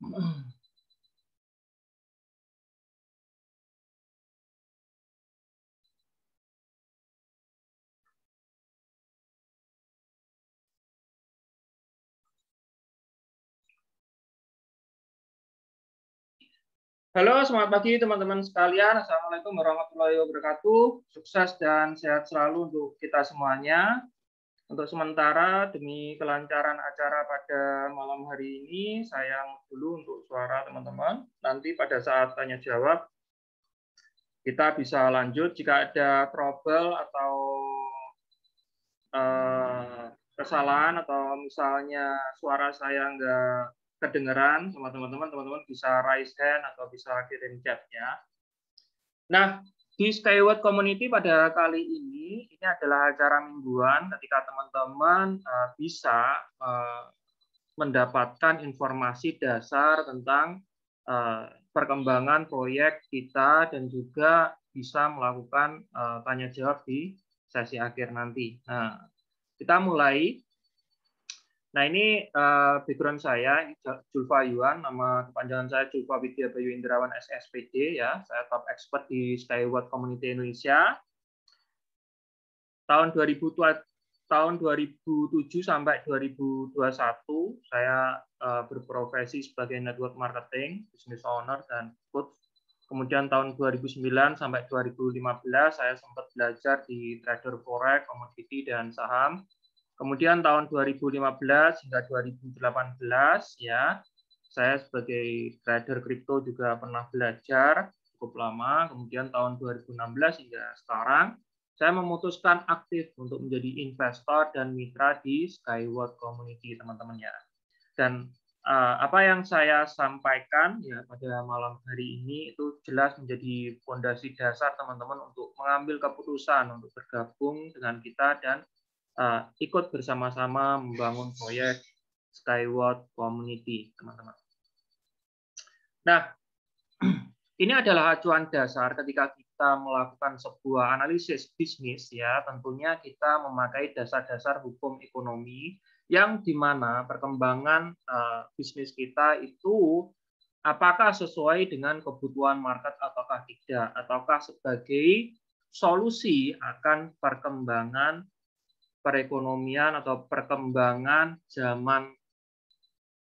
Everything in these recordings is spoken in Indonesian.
Halo, selamat pagi teman-teman sekalian. Assalamualaikum warahmatullahi wabarakatuh. Sukses dan sehat selalu untuk kita semuanya. Untuk sementara, demi kelancaran acara pada malam hari ini, saya dulu untuk suara teman-teman. Nanti pada saat tanya jawab, kita bisa lanjut. Jika ada trouble atau kesalahan, atau misalnya suara saya nggak kedengeran sama teman-teman, teman-teman bisa raise hand atau bisa kirim chatnya. Nah, di Sky World Community pada kali ini adalah acara mingguan ketika teman-teman bisa mendapatkan informasi dasar tentang perkembangan proyek kita dan juga bisa melakukan tanya jawab di sesi akhir nanti. Nah, kita mulai. Nah, ini background saya, ini Julfa Yuan, nama kepanjangan saya Julfa Widia Bayu Indrawan SSPD, ya. Saya top expert di Sky World Community Indonesia. Tahun 2007 sampai 2021 saya berprofesi sebagai network marketing, business owner dan coach. Kemudian tahun 2009 sampai 2015 saya sempat belajar di trader forex, komoditi dan saham. Kemudian tahun 2015 hingga 2018 ya, saya sebagai trader kripto juga pernah belajar cukup lama. Kemudian tahun 2016 hingga sekarang saya memutuskan aktif untuk menjadi investor dan mitra di Sky World Community, teman-teman ya. Dan apa yang saya sampaikan ya pada malam hari ini itu jelas menjadi fondasi dasar teman-teman untuk mengambil keputusan untuk bergabung dengan kita dan ikut bersama-sama membangun proyek Sky World Community, teman-teman. Nah, ini adalah acuan dasar ketika kita melakukan sebuah analisis bisnis, ya. Tentunya kita memakai dasar-dasar hukum ekonomi yang dimana perkembangan bisnis kita itu apakah sesuai dengan kebutuhan market ataukah tidak, ataukah sebagai solusi akan perkembangan perekonomian atau perkembangan zaman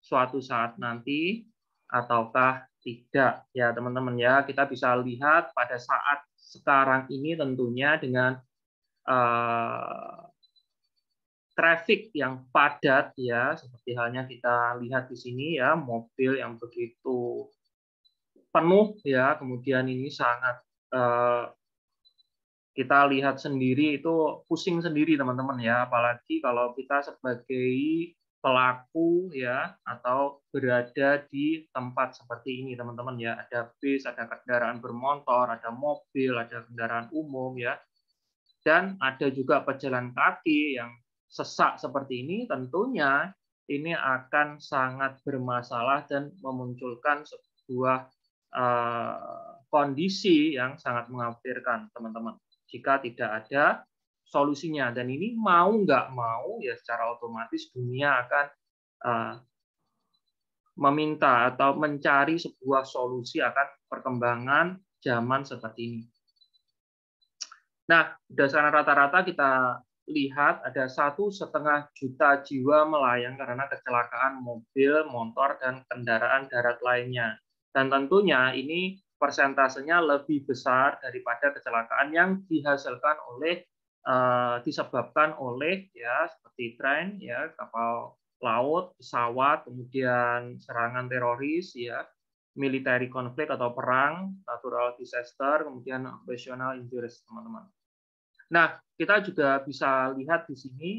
suatu saat nanti ataukah tidak ya teman-teman ya. Kita bisa lihat pada saat sekarang ini tentunya dengan traffic yang padat ya, seperti halnya kita lihat di sini ya, mobil yang begitu penuh ya, kemudian ini sangat kita lihat sendiri itu pusing sendiri teman-teman ya, apalagi kalau kita sebagai pelaku ya atau berada di tempat seperti ini teman-teman ya, ada bis, ada kendaraan bermotor, ada mobil, ada kendaraan umum ya, dan ada juga pejalan kaki yang sesak seperti ini, tentunya ini akan sangat bermasalah dan memunculkan sebuah kondisi yang sangat mengkhawatirkan teman-teman. Jika tidak ada solusinya, dan ini mau nggak mau ya secara otomatis dunia akan meminta atau mencari sebuah solusi akan perkembangan zaman seperti ini. Nah, berdasarkan rata-rata kita lihat ada 1,5 juta jiwa melayang karena kecelakaan mobil, motor, dan kendaraan darat lainnya. Dan tentunya ini persentasenya lebih besar daripada kecelakaan yang dihasilkan oleh disebabkan oleh ya seperti tren ya, kapal laut, pesawat, kemudian serangan teroris ya, military konflik atau perang, natural disaster, kemudian occupational injuries teman-teman. Nah, kita juga bisa lihat di sini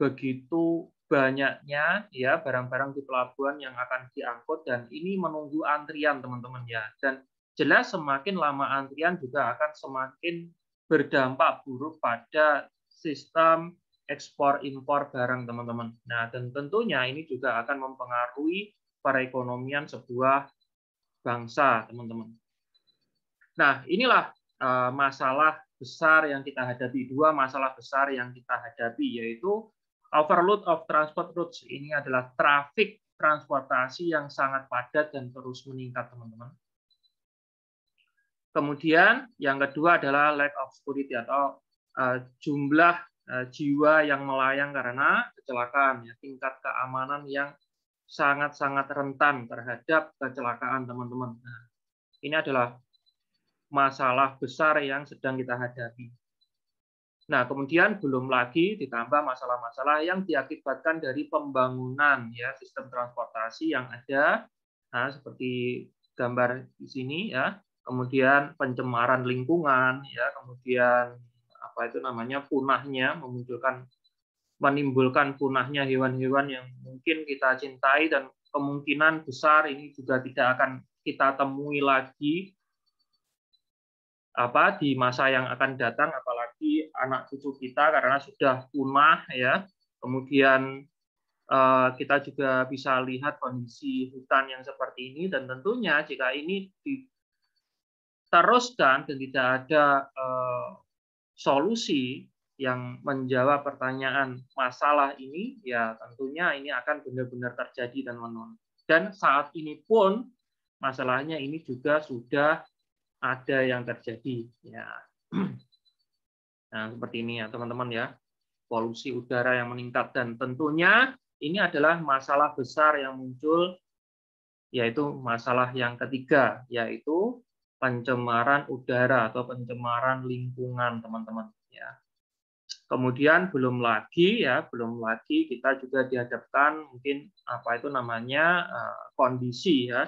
begitu banyaknya ya barang-barang di pelabuhan yang akan diangkut dan ini menunggu antrian teman-teman ya, dan jelas semakin lama antrian juga akan semakin berdampak buruk pada sistem ekspor impor barang teman-teman. Nah, dan tentunya ini juga akan mempengaruhi perekonomian sebuah bangsa teman-teman. Nah, inilah masalah besar yang kita hadapi, dua masalah besar yang kita hadapi yaitu overload of transport routes, ini adalah traffic transportasi yang sangat padat dan terus meningkat, teman-teman. Kemudian yang kedua adalah lack of security atau jumlah jiwa yang melayang karena kecelakaan, ya, tingkat keamanan yang sangat-sangat rentan terhadap kecelakaan, teman-teman. Nah, ini adalah masalah besar yang sedang kita hadapi. Nah, kemudian belum lagi ditambah masalah-masalah yang diakibatkan dari pembangunan, ya, sistem transportasi yang ada, nah, seperti gambar di sini, ya, kemudian pencemaran lingkungan, ya, kemudian apa itu namanya, punahnya, menimbulkan punahnya hewan-hewan yang mungkin kita cintai dan kemungkinan besar ini juga tidak akan kita temui lagi di masa yang akan datang, apalagi anak cucu kita karena sudah punah, ya. Kemudian kita juga bisa lihat kondisi hutan yang seperti ini, dan tentunya jika ini diteruskan dan tidak ada solusi yang menjawab pertanyaan masalah ini, ya tentunya ini akan benar-benar terjadi, teman-teman. Dan saat ini pun masalahnya ini juga sudah ada yang terjadi, ya. Nah, seperti ini, ya, teman-teman, ya. Polusi udara yang meningkat, dan tentunya ini adalah masalah besar yang muncul, yaitu masalah yang ketiga, yaitu pencemaran udara atau pencemaran lingkungan, teman-teman, ya. Kemudian belum lagi, ya, kita juga dihadapkan mungkin kondisi, ya.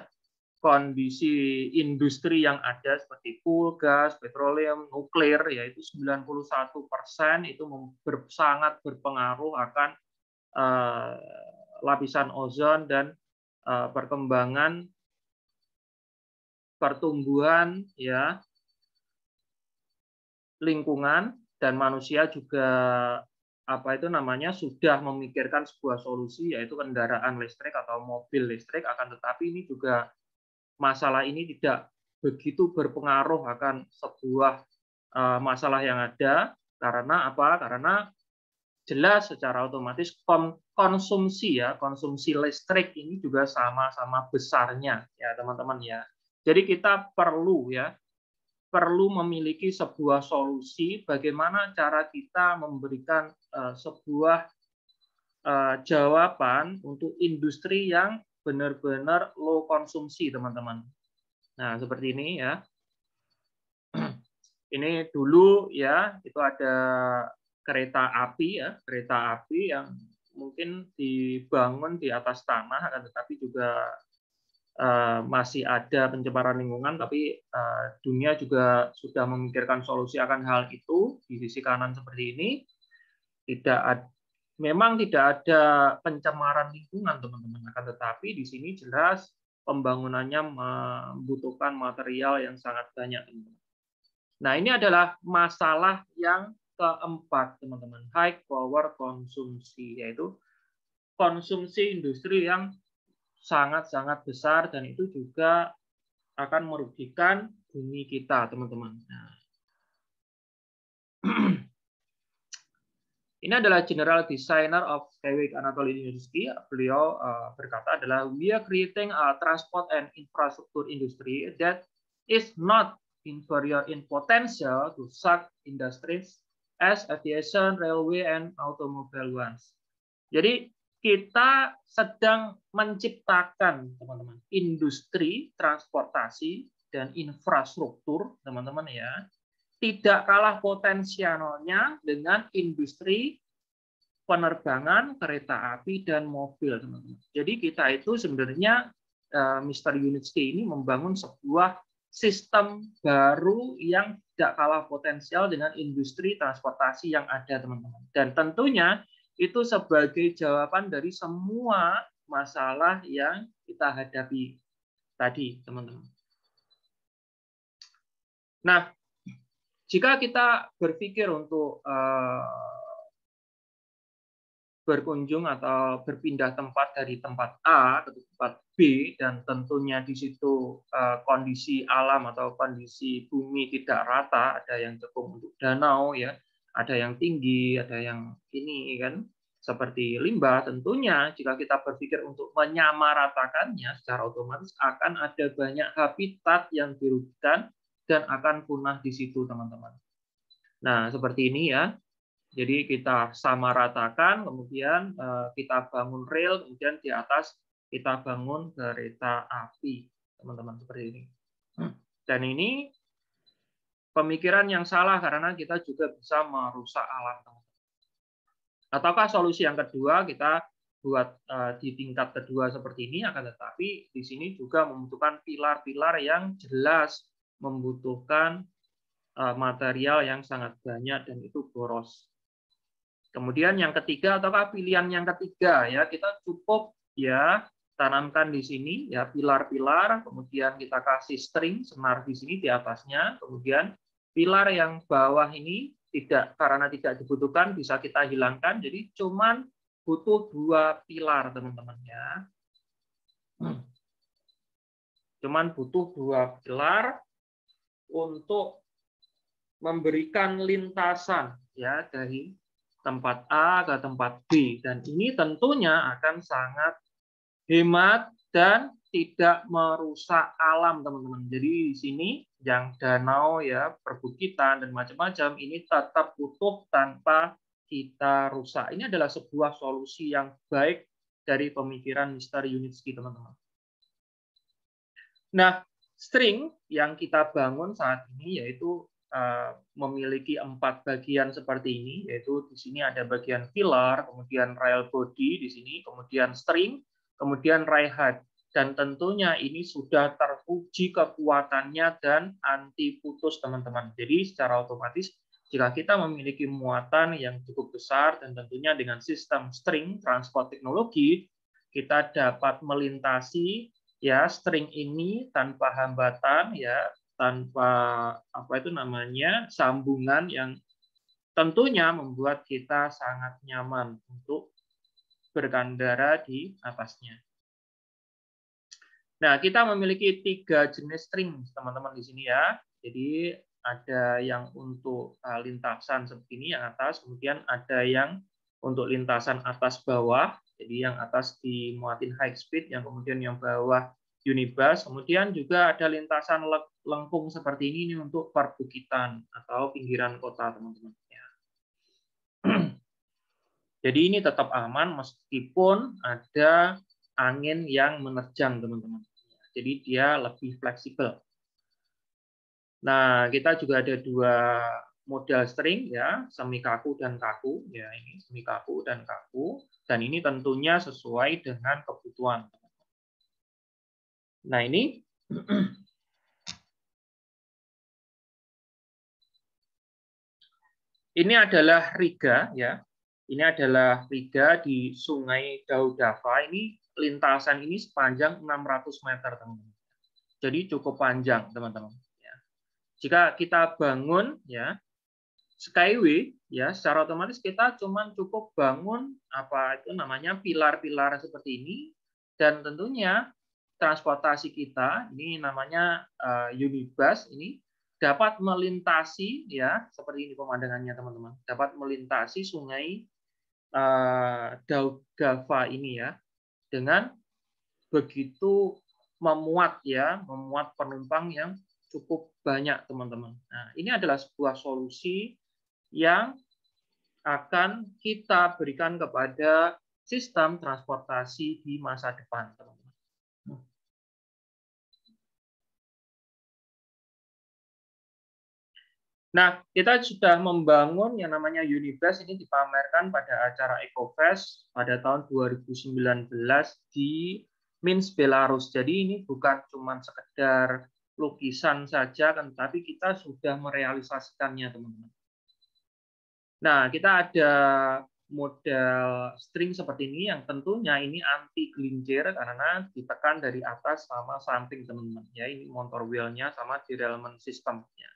Kondisi industri yang ada seperti gas, petroleum, nuklir, yaitu 91% itu sangat berpengaruh akan lapisan ozon dan perkembangan pertumbuhan, ya, lingkungan, dan manusia juga sudah memikirkan sebuah solusi, yaitu kendaraan listrik atau mobil listrik. Akan tetapi ini juga masalah ini tidak begitu berpengaruh akan sebuah masalah yang ada, karena apa? Karena jelas secara otomatis konsumsi, ya, konsumsi listrik ini juga sama-sama besarnya, ya, teman-teman, ya. Jadi kita perlu memiliki sebuah solusi bagaimana cara kita memberikan sebuah jawaban untuk industri yang benar-benar low konsumsi, teman-teman. Nah, seperti ini, ya. Ini dulu, ya, itu ada kereta api, ya, kereta api yang mungkin dibangun di atas tanah, tetapi juga masih ada pencemaran lingkungan, tapi dunia juga sudah memikirkan solusi akan hal itu. Di sisi kanan seperti ini, memang tidak ada pencemaran lingkungan, teman-teman. Akan tetapi di sini jelas pembangunannya membutuhkan material yang sangat banyak, teman-teman. Nah, ini adalah masalah yang keempat, teman-teman. High power konsumsi, yaitu konsumsi industri yang sangat-sangat besar, dan itu juga akan merugikan bumi kita, teman-teman. Nah, ini adalah General Designer of Skyway Anatoly Yunitsky. Beliau berkata adalah, we are creating a transport and infrastructure industry that is not inferior in potential to such industries as aviation, railway, and automobile ones. Jadi kita sedang menciptakan, teman-teman, industri transportasi dan infrastruktur, teman-teman, ya, tidak kalah potensialnya dengan industri penerbangan, kereta api, dan mobil, teman-teman. Jadi kita itu sebenarnya, Mr. Yunitsky ini membangun sebuah sistem baru yang tidak kalah potensial dengan industri transportasi yang ada, teman-teman. Dan tentunya itu sebagai jawaban dari semua masalah yang kita hadapi tadi, teman-teman. Nah, jika kita berpikir untuk berkunjung atau berpindah tempat dari tempat A ke tempat B, dan tentunya di situ kondisi alam atau kondisi bumi tidak rata, ada yang cekung untuk danau, ya, ada yang tinggi, ada yang ini, kan. seperti limbah, tentunya jika kita berpikir untuk menyamaratakannya secara otomatis akan ada banyak habitat yang dirugikan dan akan punah di situ, teman-teman. Nah, seperti ini ya. Jadi kita samaratakan, kemudian kita bangun rel, kemudian di atas kita bangun kereta api, teman-teman, seperti ini. Dan ini pemikiran yang salah karena kita juga bisa merusak alam, teman-teman. Ataukah solusi yang kedua kita buat di tingkat kedua seperti ini, akan tetapi di sini juga membutuhkan pilar-pilar yang jelas, membutuhkan material yang sangat banyak dan itu boros. Kemudian yang ketiga, ataukah pilihan yang ketiga ya, kita cukup ya tanamkan di sini ya pilar-pilar, kemudian kita kasih string senar di sini di atasnya, kemudian pilar yang bawah ini tidak, karena tidak dibutuhkan bisa kita hilangkan, jadi cuman butuh dua pilar, teman-teman ya. Cuman butuh dua pilar untuk memberikan lintasan ya dari tempat A ke tempat B, dan ini tentunya akan sangat hemat dan tidak merusak alam, teman-teman. Jadi di sini yang danau ya, perbukitan dan macam-macam ini tetap utuh tanpa kita rusak. Ini adalah sebuah solusi yang baik dari pemikiran Mr. Yunitsky, teman-teman. Nah, string yang kita bangun saat ini yaitu memiliki empat bagian seperti ini, yaitu di sini ada bagian pilar, kemudian rail body di sini, kemudian string, kemudian raihan. Dan tentunya ini sudah teruji kekuatannya dan anti putus, teman-teman. Jadi secara otomatis jika kita memiliki muatan yang cukup besar dan tentunya dengan sistem string transport teknologi, kita dapat melintasi ya string ini tanpa hambatan ya, tanpa apa itu namanya sambungan yang tentunya membuat kita sangat nyaman untuk berkendara di atasnya. Nah, kita memiliki tiga jenis string, teman-teman, di sini ya. Jadi ada yang untuk lintasan seperti ini yang atas, kemudian ada yang untuk lintasan atas bawah. Jadi yang atas dimuatin high speed, yang kemudian yang bawah Unibus, kemudian juga ada lintasan lengkung seperti ini untuk perbukitan atau pinggiran kota, teman-teman. Jadi ini tetap aman meskipun ada angin yang menerjang, teman-teman. Jadi dia lebih fleksibel. Nah, kita juga ada dua model string ya, semi kaku dan kaku ya, ini semi kaku dan kaku, dan ini tentunya sesuai dengan kebutuhan. Nah, ini adalah riga ya. Ini adalah riga di Sungai Daugava. Ini lintasan ini sepanjang 600 meter, teman-teman. Jadi cukup panjang, teman-teman. Jika kita bangun ya Skyway ya, secara otomatis kita cuman cukup bangun apa itu namanya pilar-pilar seperti ini, dan tentunya transportasi kita ini namanya Unibus ini dapat melintasi ya seperti ini pemandangannya, teman-teman. Dapat melintasi Sungai Daugava ini ya, dengan begitu memuat ya, memuat penumpang yang cukup banyak, teman-teman. Nah, ini adalah sebuah solusi yang akan kita berikan kepada sistem transportasi di masa depan, teman-teman. Nah, kita sudah membangun yang namanya Universe, ini dipamerkan pada acara EcoFest pada tahun 2019 di Minsk, Belarus. Jadi ini bukan cuma sekedar lukisan saja, tapi kita sudah merealisasikannya, teman-teman. Nah, kita ada model string seperti ini yang tentunya ini anti gelincir karena ditekan dari atas sama samping, teman-teman. Ya, ini motor wheelnya sama derailment sistemnya.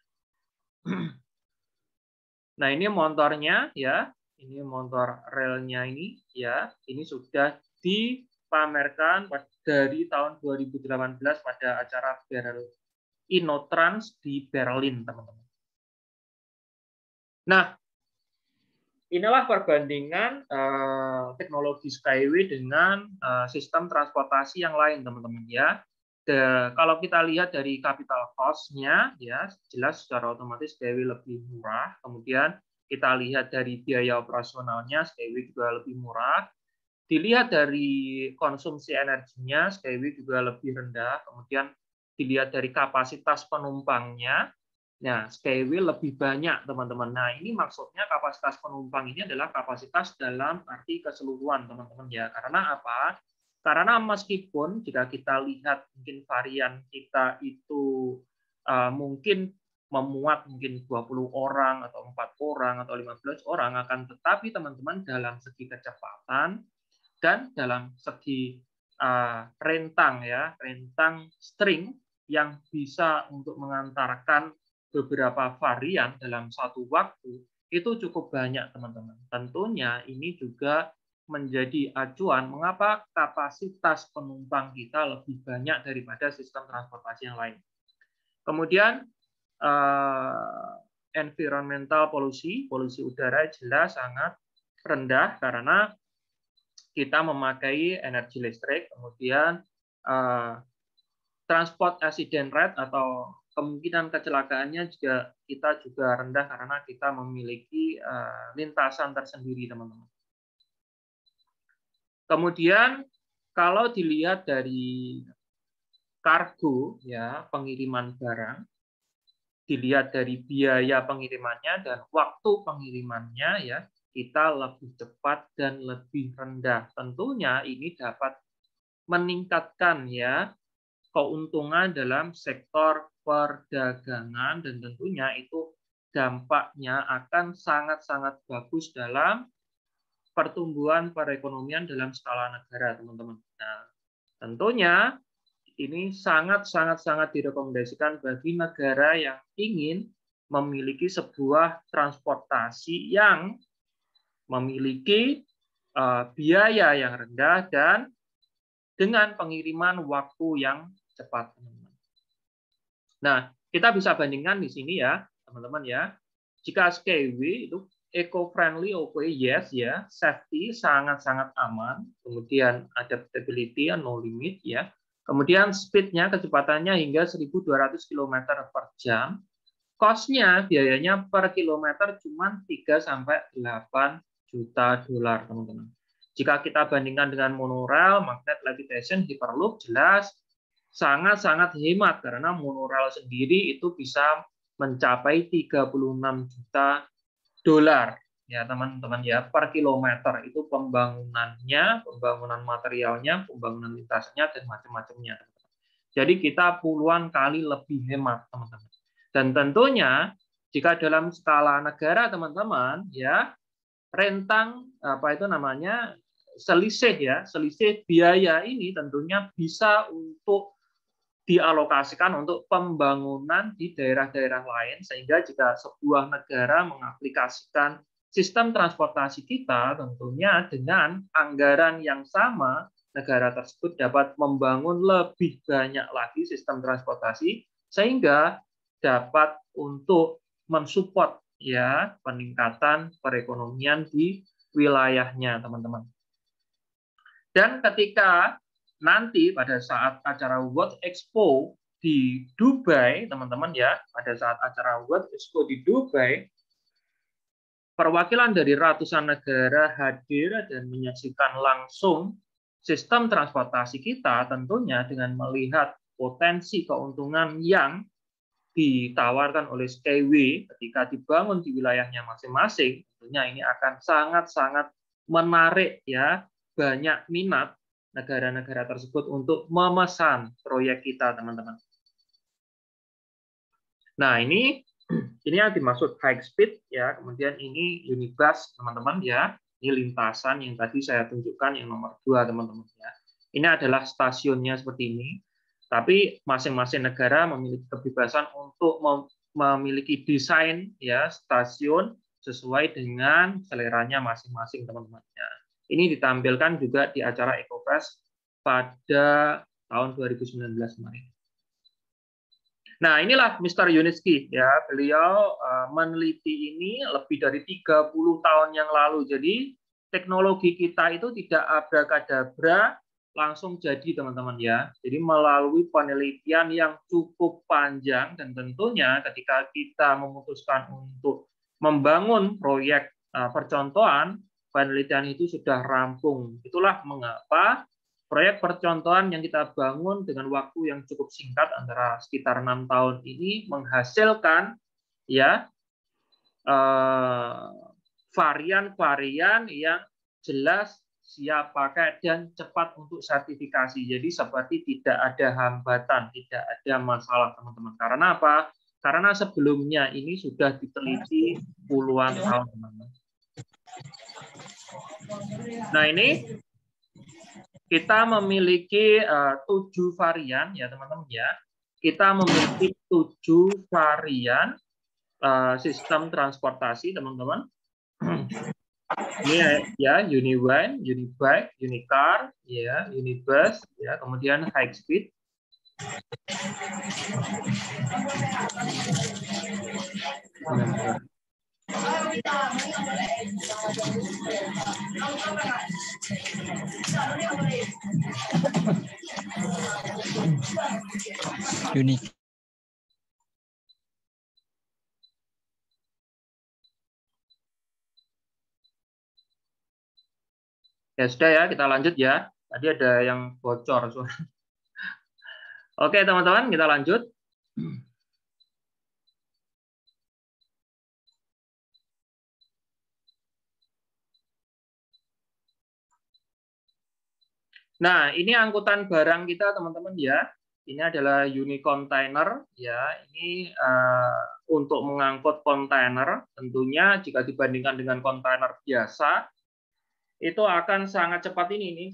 Nah, ini motornya ya, ini motor relnya ini ya, ini sudah dipamerkan dari tahun 2018 pada acara InnoTrans di Berlin, teman-teman. Nah, inilah perbandingan teknologi Skyway dengan sistem transportasi yang lain, teman-teman ya. Kalau kita lihat dari capital cost-nya, ya jelas secara otomatis Skyway lebih murah. Kemudian kita lihat dari biaya operasionalnya, Skyway juga lebih murah. Dilihat dari konsumsi energinya, Skyway juga lebih rendah. Kemudian dilihat dari kapasitas penumpangnya, nah Skyway lebih banyak, teman-teman. Nah ini maksudnya kapasitas penumpang ini adalah kapasitas dalam arti keseluruhan, teman-teman ya. Karena apa? Karena meskipun jika kita lihat mungkin varian kita itu mungkin memuat mungkin 20 orang atau 4 orang atau 15 orang, akan tetapi teman-teman dalam segi kecepatan dan dalam segi rentang ya, rentang string yang bisa untuk mengantarkan beberapa varian dalam satu waktu itu cukup banyak, teman-teman. Tentunya ini juga menjadi acuan mengapa kapasitas penumpang kita lebih banyak daripada sistem transportasi yang lain. Kemudian environmental polusi, polusi udara jelas sangat rendah karena kita memakai energi listrik. Kemudian transport accident rate atau kemungkinan kecelakaannya juga kita juga rendah karena kita memiliki lintasan tersendiri, teman-teman. Kemudian kalau dilihat dari kargo ya, pengiriman barang, dilihat dari biaya pengirimannya dan waktu pengirimannya ya, kita lebih cepat dan lebih rendah. Tentunya ini dapat meningkatkan ya keuntungan dalam sektor perdagangan dan tentunya itu dampaknya akan sangat-sangat bagus dalam pertumbuhan perekonomian dalam skala negara, teman-teman. Nah, tentunya ini sangat direkomendasikan bagi negara yang ingin memiliki sebuah transportasi yang memiliki biaya yang rendah dan dengan pengiriman waktu yang cepat, teman-teman. Nah, kita bisa bandingkan di sini ya, teman-teman ya. Jika Skyway itu eco-friendly, yes ya, safety sangat-sangat aman, kemudian adaptability no limit ya, kemudian speednya, kecepatannya hingga 1.200 km/jam, cost-nya, biayanya per kilometer cuma 3–8 juta dolar, teman-teman. Jika kita bandingkan dengan monorail, magnet levitation, hyperloop, jelas sangat-sangat hemat karena monorail sendiri itu bisa mencapai 36 juta dolar ya, teman-teman ya, per kilometer. Itu pembangunannya, pembangunan materialnya, pembangunan lintasnya dan macam-macamnya. Jadi kita puluhan kali lebih hemat, teman-teman. Dan tentunya jika dalam skala negara, teman-teman ya, rentang apa itu namanya selisih ya, selisih biaya ini tentunya bisa untuk dialokasikan untuk pembangunan di daerah-daerah lain, sehingga jika sebuah negara mengaplikasikan sistem transportasi kita, tentunya dengan anggaran yang sama, negara tersebut dapat membangun lebih banyak lagi sistem transportasi, sehingga dapat untuk mensupport ya peningkatan perekonomian di wilayahnya, teman-teman. Dan ketika nanti pada saat acara World Expo di Dubai, teman-teman ya, pada saat acara World Expo di Dubai, perwakilan dari ratusan negara hadir dan menyaksikan langsung sistem transportasi kita, tentunya dengan melihat potensi keuntungan yang ditawarkan oleh Skyway ketika dibangun di wilayahnya masing-masing. Tentunya ini akan sangat-sangat menarik ya, banyak minat negara-negara tersebut untuk memesan proyek kita, teman-teman. Nah, ini yang dimaksud high speed ya. Kemudian ini Unibus, teman-teman ya. Ini lintasan yang tadi saya tunjukkan yang nomor 2, teman-teman ya. Ini adalah stasiunnya seperti ini. Tapi masing-masing negara memiliki kebebasan untuk memiliki desain ya stasiun sesuai dengan seleranya masing-masing, teman-teman ya. Ini ditampilkan juga di acara EcoFest pada tahun 2019 kemarin. Nah, inilah Mr. Yunitsky ya. Beliau meneliti ini lebih dari 30 tahun yang lalu. Jadi teknologi kita itu tidak abrakadabra langsung jadi, teman-teman ya. Jadi melalui penelitian yang cukup panjang, dan tentunya ketika kita memutuskan untuk membangun proyek percontohan, penelitian itu sudah rampung. Itulah mengapa proyek percontohan yang kita bangun dengan waktu yang cukup singkat antara sekitar 6 tahun ini menghasilkan ya varian-varian yang jelas, siap pakai, dan cepat untuk sertifikasi. Jadi seperti tidak ada hambatan, tidak ada masalah, teman-teman. Karena apa? Karena sebelumnya ini sudah diteliti puluhan tahun, teman-teman. Nah, ini kita memiliki 7 varian ya, teman-teman ya. Kita memiliki 7 varian sistem transportasi, teman-teman. Ini ya, Uniwind, Unibike, Unicar, ya, Unibus, ya, kemudian high speed. Unique. Ya sudah ya, kita lanjut ya. Tadi ada yang bocor suara. Oke teman-teman, kita lanjut. Nah, ini angkutan barang kita, teman-teman ya. Ini adalah Unicontainer ya. Ini untuk mengangkut kontainer. Tentunya jika dibandingkan dengan kontainer biasa, itu akan sangat cepat ini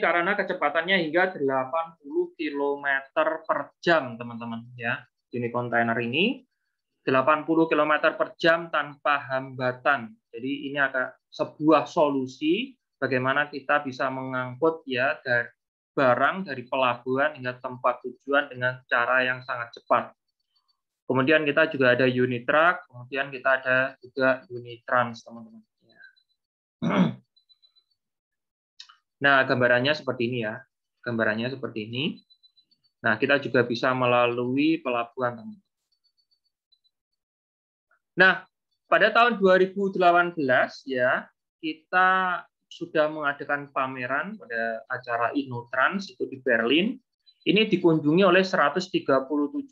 karena kecepatannya hingga 80 km per jam, teman-teman ya. Unicontainer ini 80 km per jam tanpa hambatan. Jadi ini akan sebuah solusi bagaimana kita bisa mengangkut ya dari barang dari pelabuhan hingga tempat tujuan dengan cara yang sangat cepat. Kemudian kita juga ada Unitruck, kemudian kita ada juga UniTrans, teman-teman ya. Nah, gambarannya seperti ini ya. Gambarannya seperti ini. Nah, kita juga bisa melalui pelabuhan, teman-teman. Nah, pada tahun 2018 ya, kita sudah mengadakan pameran pada acara InnoTrans itu di Berlin. Ini dikunjungi oleh 137.391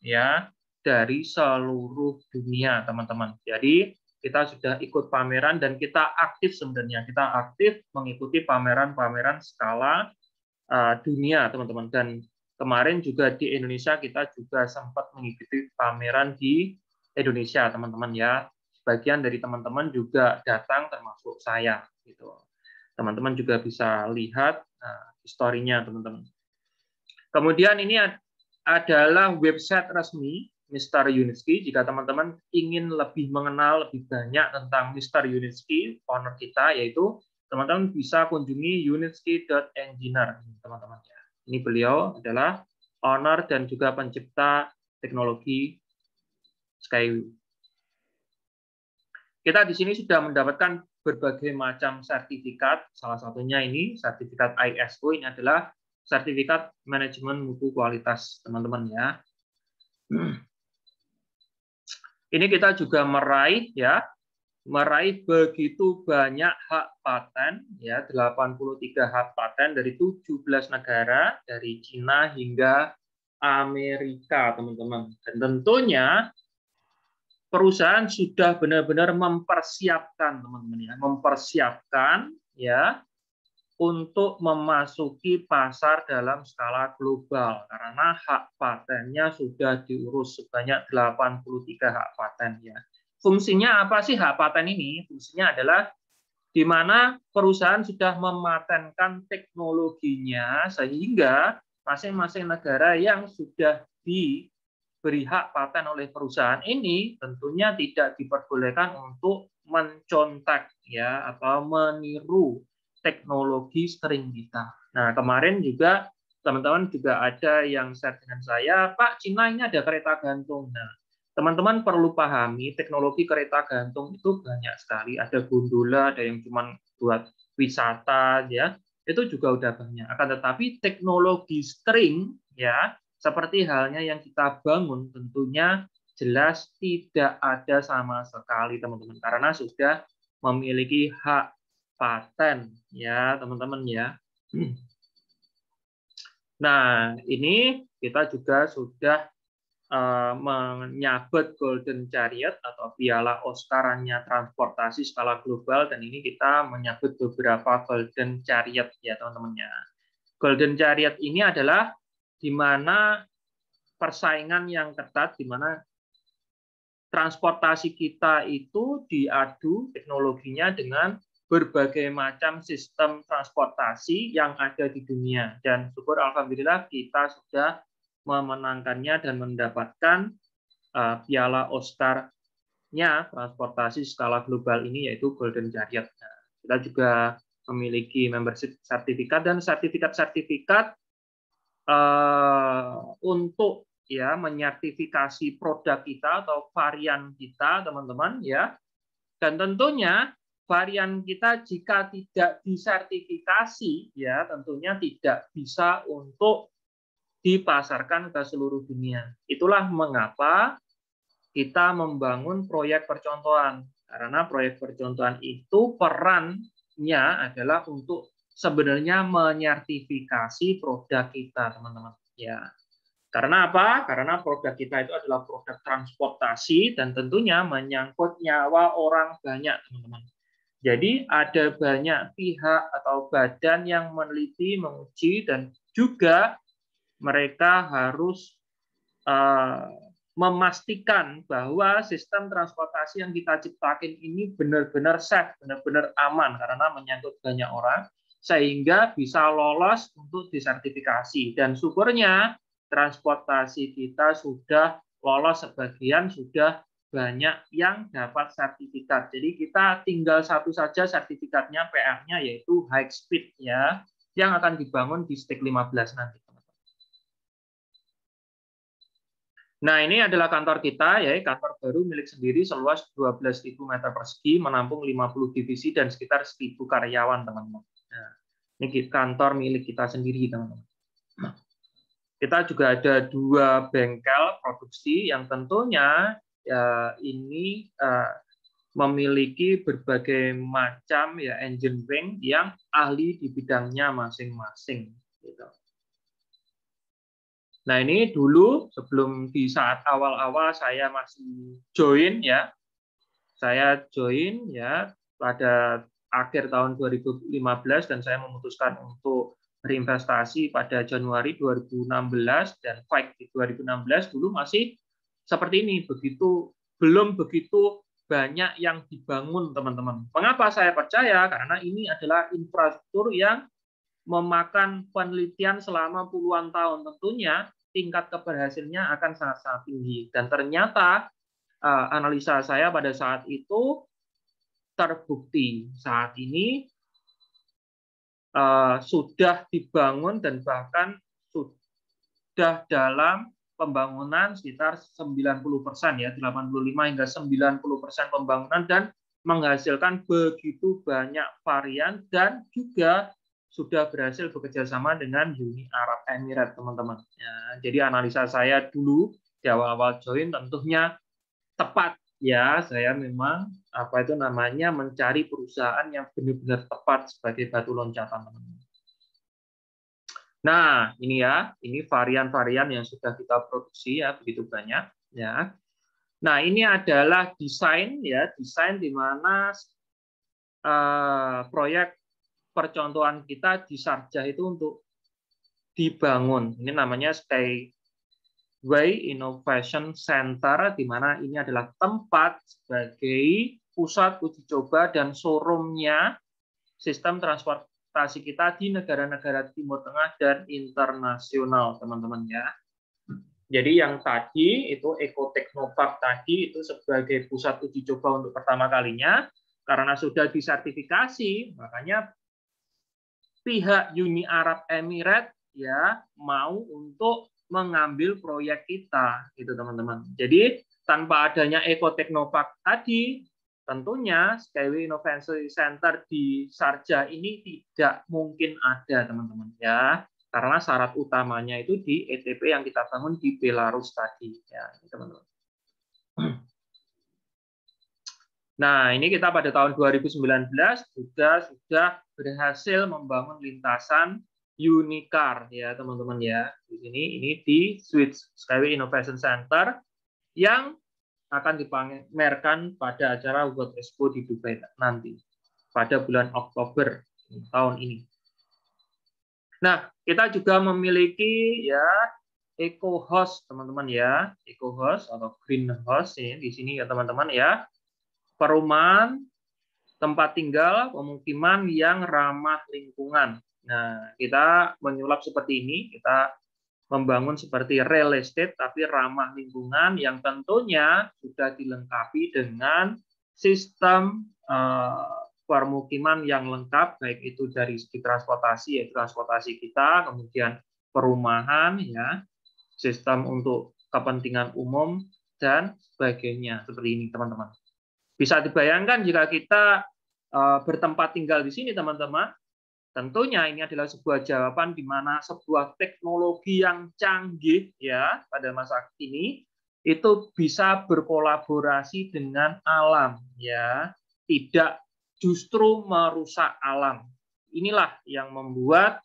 ya dari seluruh dunia, teman-teman. Jadi kita sudah ikut pameran dan kita aktif sebenarnya. Kita aktif mengikuti pameran-pameran skala dunia, teman-teman. Dan kemarin juga di Indonesia kita juga sempat mengikuti pameran di Indonesia, teman-teman ya. Sebagian dari teman-teman juga datang termasuk saya gitu. Teman-teman juga bisa lihat historinya, teman-teman. Kemudian ini adalah website resmi Mr. Yunitsky. Jika teman-teman ingin lebih mengenal lebih banyak tentang Mr. Yunitsky, owner kita, yaitu teman-teman bisa kunjungi yunitsky.engineer, teman-teman ya. Ini beliau adalah owner dan juga pencipta teknologi Skyway. Kita di sini sudah mendapatkan berbagai macam sertifikat. Salah satunya ini sertifikat ISO, ini adalah sertifikat manajemen mutu kualitas, teman-teman ya. Ini kita juga meraih ya, begitu banyak hak paten ya, 83 hak paten dari 17 negara, dari Cina hingga Amerika, teman-teman. Dan tentunya perusahaan sudah benar-benar mempersiapkan, teman-teman ya, untuk memasuki pasar dalam skala global karena hak patennya sudah diurus sebanyak 83 hak paten ya. Fungsinya apa sih hak paten ini? Fungsinya adalah di mana perusahaan sudah mematenkan teknologinya sehingga masing-masing negara yang sudah diberi hak paten oleh perusahaan ini tentunya tidak diperbolehkan untuk mencontek ya atau meniru teknologi sering kita. Nah, kemarin juga teman-teman juga ada yang share dengan saya, Pak, Cina ini ada kereta gantung. Nah, teman-teman perlu pahami teknologi kereta gantung itu banyak sekali. Ada gondola, ada yang cuma buat wisata, ya. Itu juga udah banyak. Akan tetapi teknologi string, ya, seperti halnya yang kita bangun, tentunya jelas tidak ada sama sekali, teman-teman, karena sudah memiliki hak paten, ya, teman-teman, ya. Nah, ini kita juga sudah menyabet Golden Chariot atau piala Oscarnya transportasi skala global, dan ini kita menyabet beberapa Golden Chariot, ya, teman-teman, ya. Golden Chariot ini adalah di mana persaingan yang ketat, di mana transportasi kita itu diadu teknologinya dengan berbagai macam sistem transportasi yang ada di dunia. Dan syukur alhamdulillah kita sudah memenangkannya dan mendapatkan piala Oscar-nya transportasi skala global ini, yaitu Golden Chariot. Nah, kita juga memiliki membership sertifikat dan sertifikat-sertifikat untuk, ya, menyertifikasi produk kita atau varian kita, teman-teman, ya. Dan tentunya varian kita jika tidak disertifikasi, ya, tentunya tidak bisa untuk dipasarkan ke seluruh dunia. Itulah mengapa kita membangun proyek percontohan, karena proyek percontohan itu perannya adalah untuk sebenarnya menyertifikasi produk kita, teman-teman, ya. Karena apa? Karena produk kita itu adalah produk transportasi dan tentunya menyangkut nyawa orang banyak, teman-teman. Jadi ada banyak pihak atau badan yang meneliti, menguji, dan juga mereka harus memastikan bahwa sistem transportasi yang kita ciptakan ini benar-benar safe, benar-benar aman, karena menyangkut banyak orang, sehingga bisa lolos untuk disertifikasi. Dan syukurnya, transportasi kita sudah lolos sebagian, sudah banyak yang dapat sertifikat. Jadi kita tinggal satu saja sertifikatnya, PR-nya, yaitu high speed, ya, yang akan dibangun di Stik 15 nanti. Nah, ini adalah kantor kita, ya, kantor baru milik sendiri seluas 12.000 meter persegi, menampung 50 divisi dan sekitar 1.000 karyawan, teman-teman. Nah, ini kantor milik kita sendiri, teman-teman. Kita juga ada 2 bengkel produksi yang tentunya ini memiliki berbagai macam, ya, engine bank yang ahli di bidangnya masing-masing. Gitu. Nah, ini dulu sebelum di saat awal-awal saya masih join, ya, saya join, ya, pada akhir tahun 2015 dan saya memutuskan untuk berinvestasi pada Januari 2016 dan fight di 2016. Dulu masih seperti ini, belum begitu banyak yang dibangun, teman-teman. Mengapa saya percaya? Karena ini adalah infrastruktur yang memakan penelitian selama puluhan tahun. Tentunya tingkat keberhasilannya akan sangat-sangat tinggi. Dan ternyata analisa saya pada saat itu terbukti. Saat ini sudah dibangun dan bahkan sudah dalam pembangunan sekitar 90%, ya, 85 hingga 90% pembangunan, dan menghasilkan begitu banyak varian, dan juga sudah berhasil bekerja sama dengan Uni Arab Emirat, teman-teman. Ya, jadi analisa saya dulu di awal-awal join tentunya tepat, ya. Saya memang mencari perusahaan yang benar-benar tepat sebagai batu loncatan, teman-teman. Nah, ini, ya, ini varian-varian yang sudah kita produksi, ya, begitu banyak, ya. Nah, ini adalah desain, ya, desain di mana proyek percontohan kita di Sharjah itu untuk dibangun. Ini namanya Skyway Innovation Center, di mana ini adalah tempat sebagai pusat uji coba dan showroomnya sistem transportasi kita di negara-negara Timur Tengah dan internasional, teman-teman, ya. Jadi yang tadi itu Eco-Technopark tadi itu sebagai pusat uji coba untuk pertama kalinya, karena sudah disertifikasi, makanya pihak Uni Arab Emirat ya mau untuk mengambil proyek kita gitu teman-teman. Jadi tanpa adanya Ekoteknopark tadi, tentunya Skyway Innovation Center di Sharjah ini tidak mungkin ada teman-teman ya, karena syarat utamanya itu di ETP yang kita bangun di Belarus tadi ya teman-teman. Nah, ini kita pada tahun 2019 juga sudah berhasil membangun lintasan Unicar ya teman-teman ya. Di sini ini di Swiss Skyway Innovation Center yang akan dipamerkan pada acara World Expo di Dubai nanti pada bulan Oktober tahun ini. Nah, kita juga memiliki ya EcoHost teman-teman ya, EcoHost atau Greenhouse ya di sini ya teman-teman ya. Perumahan, tempat tinggal, pemukiman yang ramah lingkungan. Nah, kita menyulap seperti ini, kita membangun seperti real estate tapi ramah lingkungan yang tentunya sudah dilengkapi dengan sistem permukiman yang lengkap, baik itu dari segi transportasi, yaitu transportasi kita, kemudian perumahan, ya, sistem untuk kepentingan umum dan sebagainya seperti ini, teman-teman. Bisa dibayangkan jika kita bertempat tinggal di sini, teman-teman, tentunya ini adalah sebuah jawaban di mana sebuah teknologi yang canggih ya pada masa kini itu bisa berkolaborasi dengan alam ya, tidak justru merusak alam. Inilah yang membuat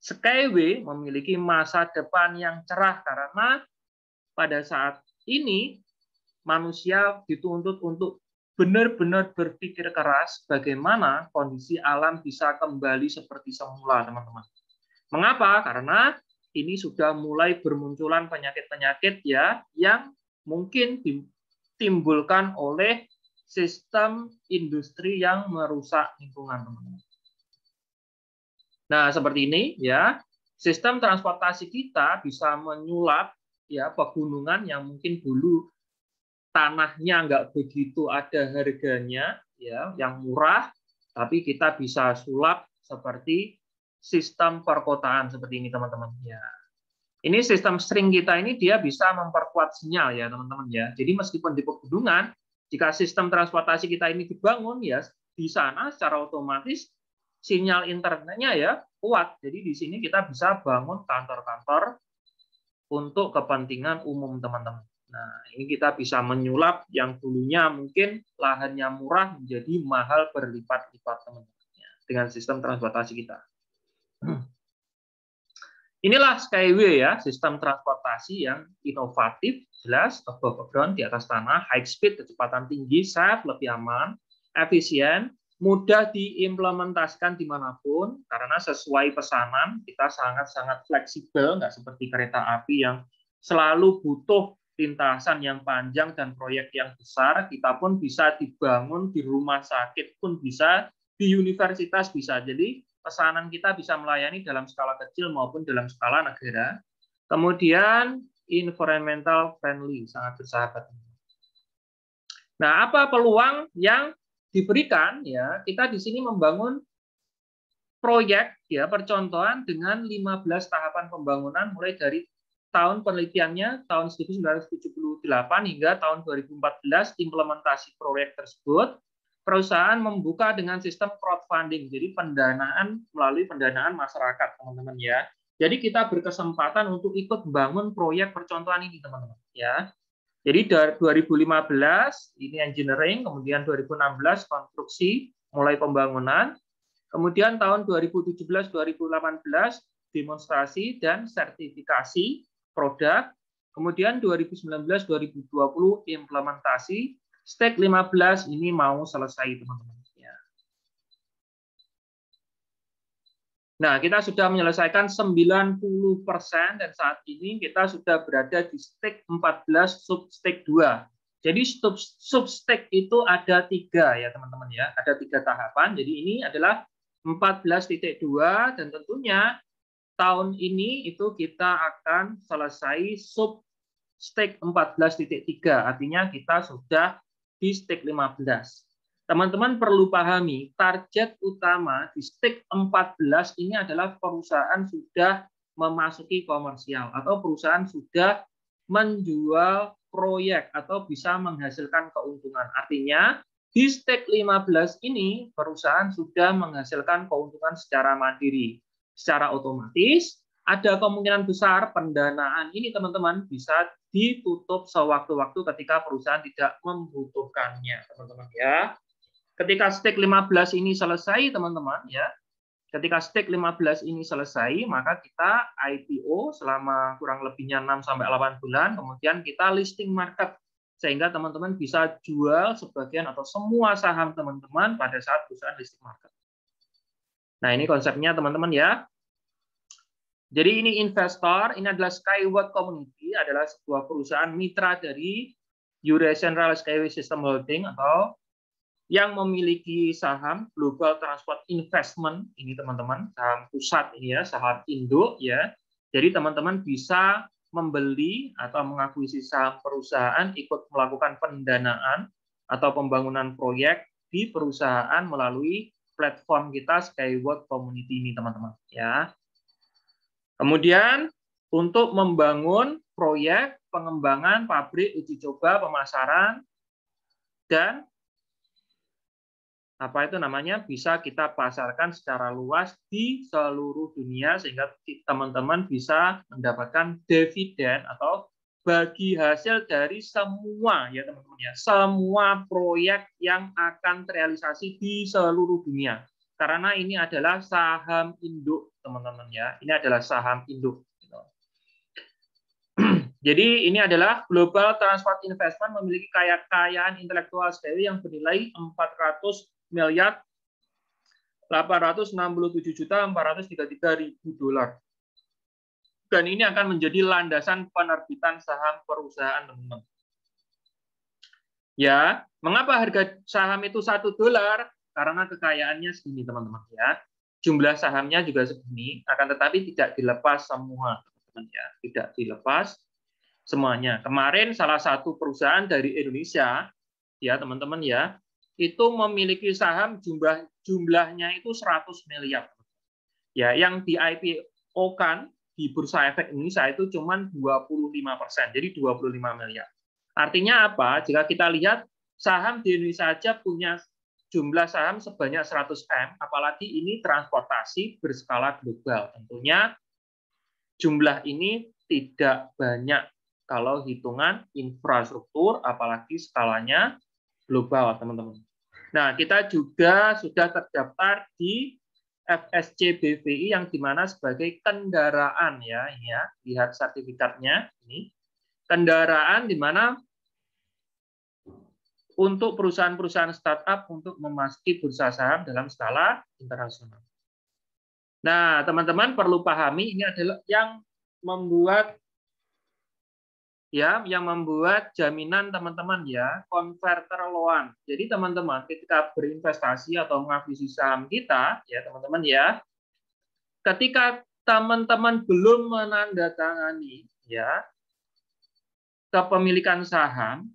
Skyway memiliki masa depan yang cerah karena pada saat ini manusia dituntut untuk benar-benar berpikir keras bagaimana kondisi alam bisa kembali seperti semula, teman-teman. Mengapa? Karena ini sudah mulai bermunculan penyakit-penyakit ya yang mungkin ditimbulkan oleh sistem industri yang merusak lingkungan, teman-teman. Nah, seperti ini ya. Sistem transportasi kita bisa menyulap ya pegunungan yang mungkin dulu tanahnya nggak begitu ada harganya ya yang murah, tapi kita bisa sulap seperti sistem perkotaan seperti ini teman-teman ya. Ini sistem string kita ini dia bisa memperkuat sinyal ya teman-teman ya. Jadi meskipun di pegunungan, jika sistem transportasi kita ini dibangun ya di sana secara otomatis sinyal internetnya ya kuat. Jadi di sini kita bisa bangun kantor-kantor untuk kepentingan umum teman-teman. Nah, ini kita bisa menyulap yang dulunya mungkin lahannya murah menjadi mahal berlipat-lipat teman-teman dengan sistem transportasi kita. Inilah Skyway ya, sistem transportasi yang inovatif, jelas, above ground, di atas tanah, high speed, kecepatan tinggi, safe, lebih aman, efisien, mudah diimplementasikan dimanapun, karena sesuai pesanan, kita sangat-sangat fleksibel, nggak seperti kereta api yang selalu butuh lintasan yang panjang dan proyek yang besar, kita pun bisa dibangun di rumah sakit pun bisa, di universitas bisa. Jadi pesanan kita bisa melayani dalam skala kecil maupun dalam skala negara. Kemudian environmental friendly, sangat bersahabat. Nah, apa peluang yang diberikan ya? Kita di sini membangun proyek ya percontohan dengan 15 tahapan pembangunan mulai dari tahun penelitiannya tahun 1978 hingga tahun 2014 implementasi proyek tersebut. Perusahaan membuka dengan sistem crowdfunding, jadi pendanaan melalui pendanaan masyarakat, teman-teman ya. Jadi kita berkesempatan untuk ikut bangun proyek percontohan ini, teman-teman ya. Jadi dari 2015 ini engineering, kemudian 2016 konstruksi, mulai pembangunan. Kemudian tahun 2017-2018 demonstrasi dan sertifikasi produk, kemudian 2019-2020 implementasi, stake 15 ini mau selesai teman-teman. Nah, kita sudah menyelesaikan 90% dan saat ini kita sudah berada di stake 14 sub-stake 2. Jadi sub-stake itu ada 3 ya teman-teman ya, ada 3 tahapan. Jadi ini adalah 14.2 dan tentunya tahun ini itu kita akan selesai sub stake 14.3, artinya kita sudah di stake 15. Teman-teman perlu pahami, target utama di stick 14 ini adalah perusahaan sudah memasuki komersial atau perusahaan sudah menjual proyek atau bisa menghasilkan keuntungan. Artinya, di stick 15 ini perusahaan sudah menghasilkan keuntungan secara mandiri. Secara otomatis, ada kemungkinan besar pendanaan ini, teman-teman, bisa ditutup sewaktu-waktu ketika perusahaan tidak membutuhkannya, teman-teman, ya. Ketika stake 15 ini selesai, teman-teman, ya. Ketika stake 15 ini selesai, maka kita IPO selama kurang lebihnya 6-8 bulan, kemudian kita listing market, sehingga teman-teman bisa jual sebagian atau semua saham teman-teman pada saat perusahaan listing market. Nah, ini konsepnya, teman-teman, ya. Jadi ini investor, ini adalah Sky World Community, adalah sebuah perusahaan mitra dari Eurasian Rail Skyway System Holding atau yang memiliki saham Global Transport Investment ini, teman-teman, saham pusat ini, ya, saham Indo, ya. Jadi teman-teman bisa membeli atau mengakuisisi saham perusahaan, ikut melakukan pendanaan atau pembangunan proyek di perusahaan melalui platform kita Skyworld Community ini, teman-teman, ya. Kemudian untuk membangun proyek pengembangan pabrik uji coba pemasaran dan apa itu namanya, bisa kita pasarkan secara luas di seluruh dunia sehingga teman-teman bisa mendapatkan dividen atau bagi hasil dari semua, ya teman-teman, ya, semua proyek yang akan terrealisasi di seluruh dunia. Karena ini adalah saham induk, teman-teman, ya. Ini adalah saham induk. Jadi ini adalah Global Transport Investment memiliki kekayaan intelektual Skyway yang bernilai 400.867.433.000 dolar. Dan ini akan menjadi landasan penerbitan saham perusahaan, teman-teman. Ya, mengapa harga saham itu $1? Karena kekayaannya segini, teman-teman, ya. Jumlah sahamnya juga segini, akan tetapi tidak dilepas semua, teman-teman, ya. Tidak dilepas semuanya. Kemarin salah satu perusahaan dari Indonesia, ya, teman-teman, ya, itu memiliki saham jumlahnya itu 100 miliar. Ya, yang di IPO-kan di Bursa Efek Indonesia itu cuma 25%, jadi 25 miliar. Artinya apa? Jika kita lihat saham di Indonesia aja punya jumlah saham sebanyak 100 M, apalagi ini transportasi berskala global. Tentunya jumlah ini tidak banyak kalau hitungan infrastruktur, apalagi skalanya global, teman-teman. Nah, kita juga sudah terdaftar di FSC BVI yang dimana sebagai kendaraan, ya, ya, lihat sertifikatnya ini. Kendaraan dimana untuk perusahaan-perusahaan startup untuk memasuki bursa saham dalam skala internasional. Nah, teman-teman perlu pahami ini adalah yang membuat, ya, yang membuat jaminan, teman-teman, ya, konverter loan. Jadi teman-teman ketika berinvestasi atau mengakuisisi saham kita, ya teman-teman, ya, ketika teman-teman belum menandatangani, ya, kepemilikan saham,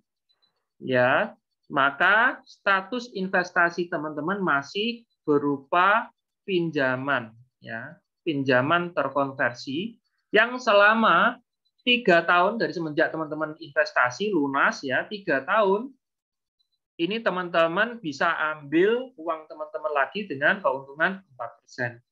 ya, maka status investasi teman-teman masih berupa pinjaman, ya, pinjaman terkonversi yang selama 3 tahun dari semenjak teman-teman investasi lunas, ya, 3 tahun ini teman-teman bisa ambil uang teman-teman lagi dengan keuntungan 4%.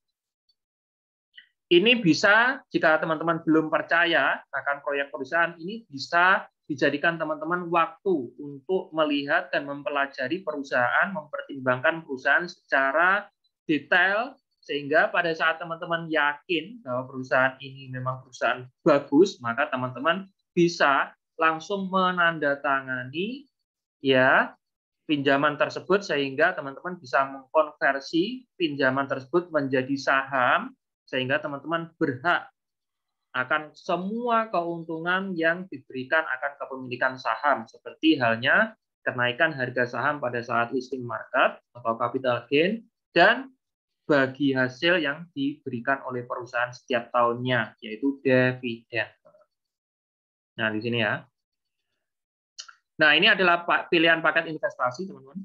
Ini bisa, jika teman-teman belum percaya akan proyek perusahaan, ini bisa dijadikan teman-teman waktu untuk melihat dan mempelajari perusahaan, mempertimbangkan perusahaan secara detail, sehingga pada saat teman-teman yakin bahwa perusahaan ini memang perusahaan bagus, maka teman-teman bisa langsung menandatangani, ya, pinjaman tersebut sehingga teman-teman bisa mengkonversi pinjaman tersebut menjadi saham sehingga teman-teman berhak akan semua keuntungan yang diberikan akan kepemilikan saham seperti halnya kenaikan harga saham pada saat listing market atau capital gain dan bagi hasil yang diberikan oleh perusahaan setiap tahunnya, yaitu dividen. Nah, di sini, ya. Nah, ini adalah pilihan paket investasi, teman-teman.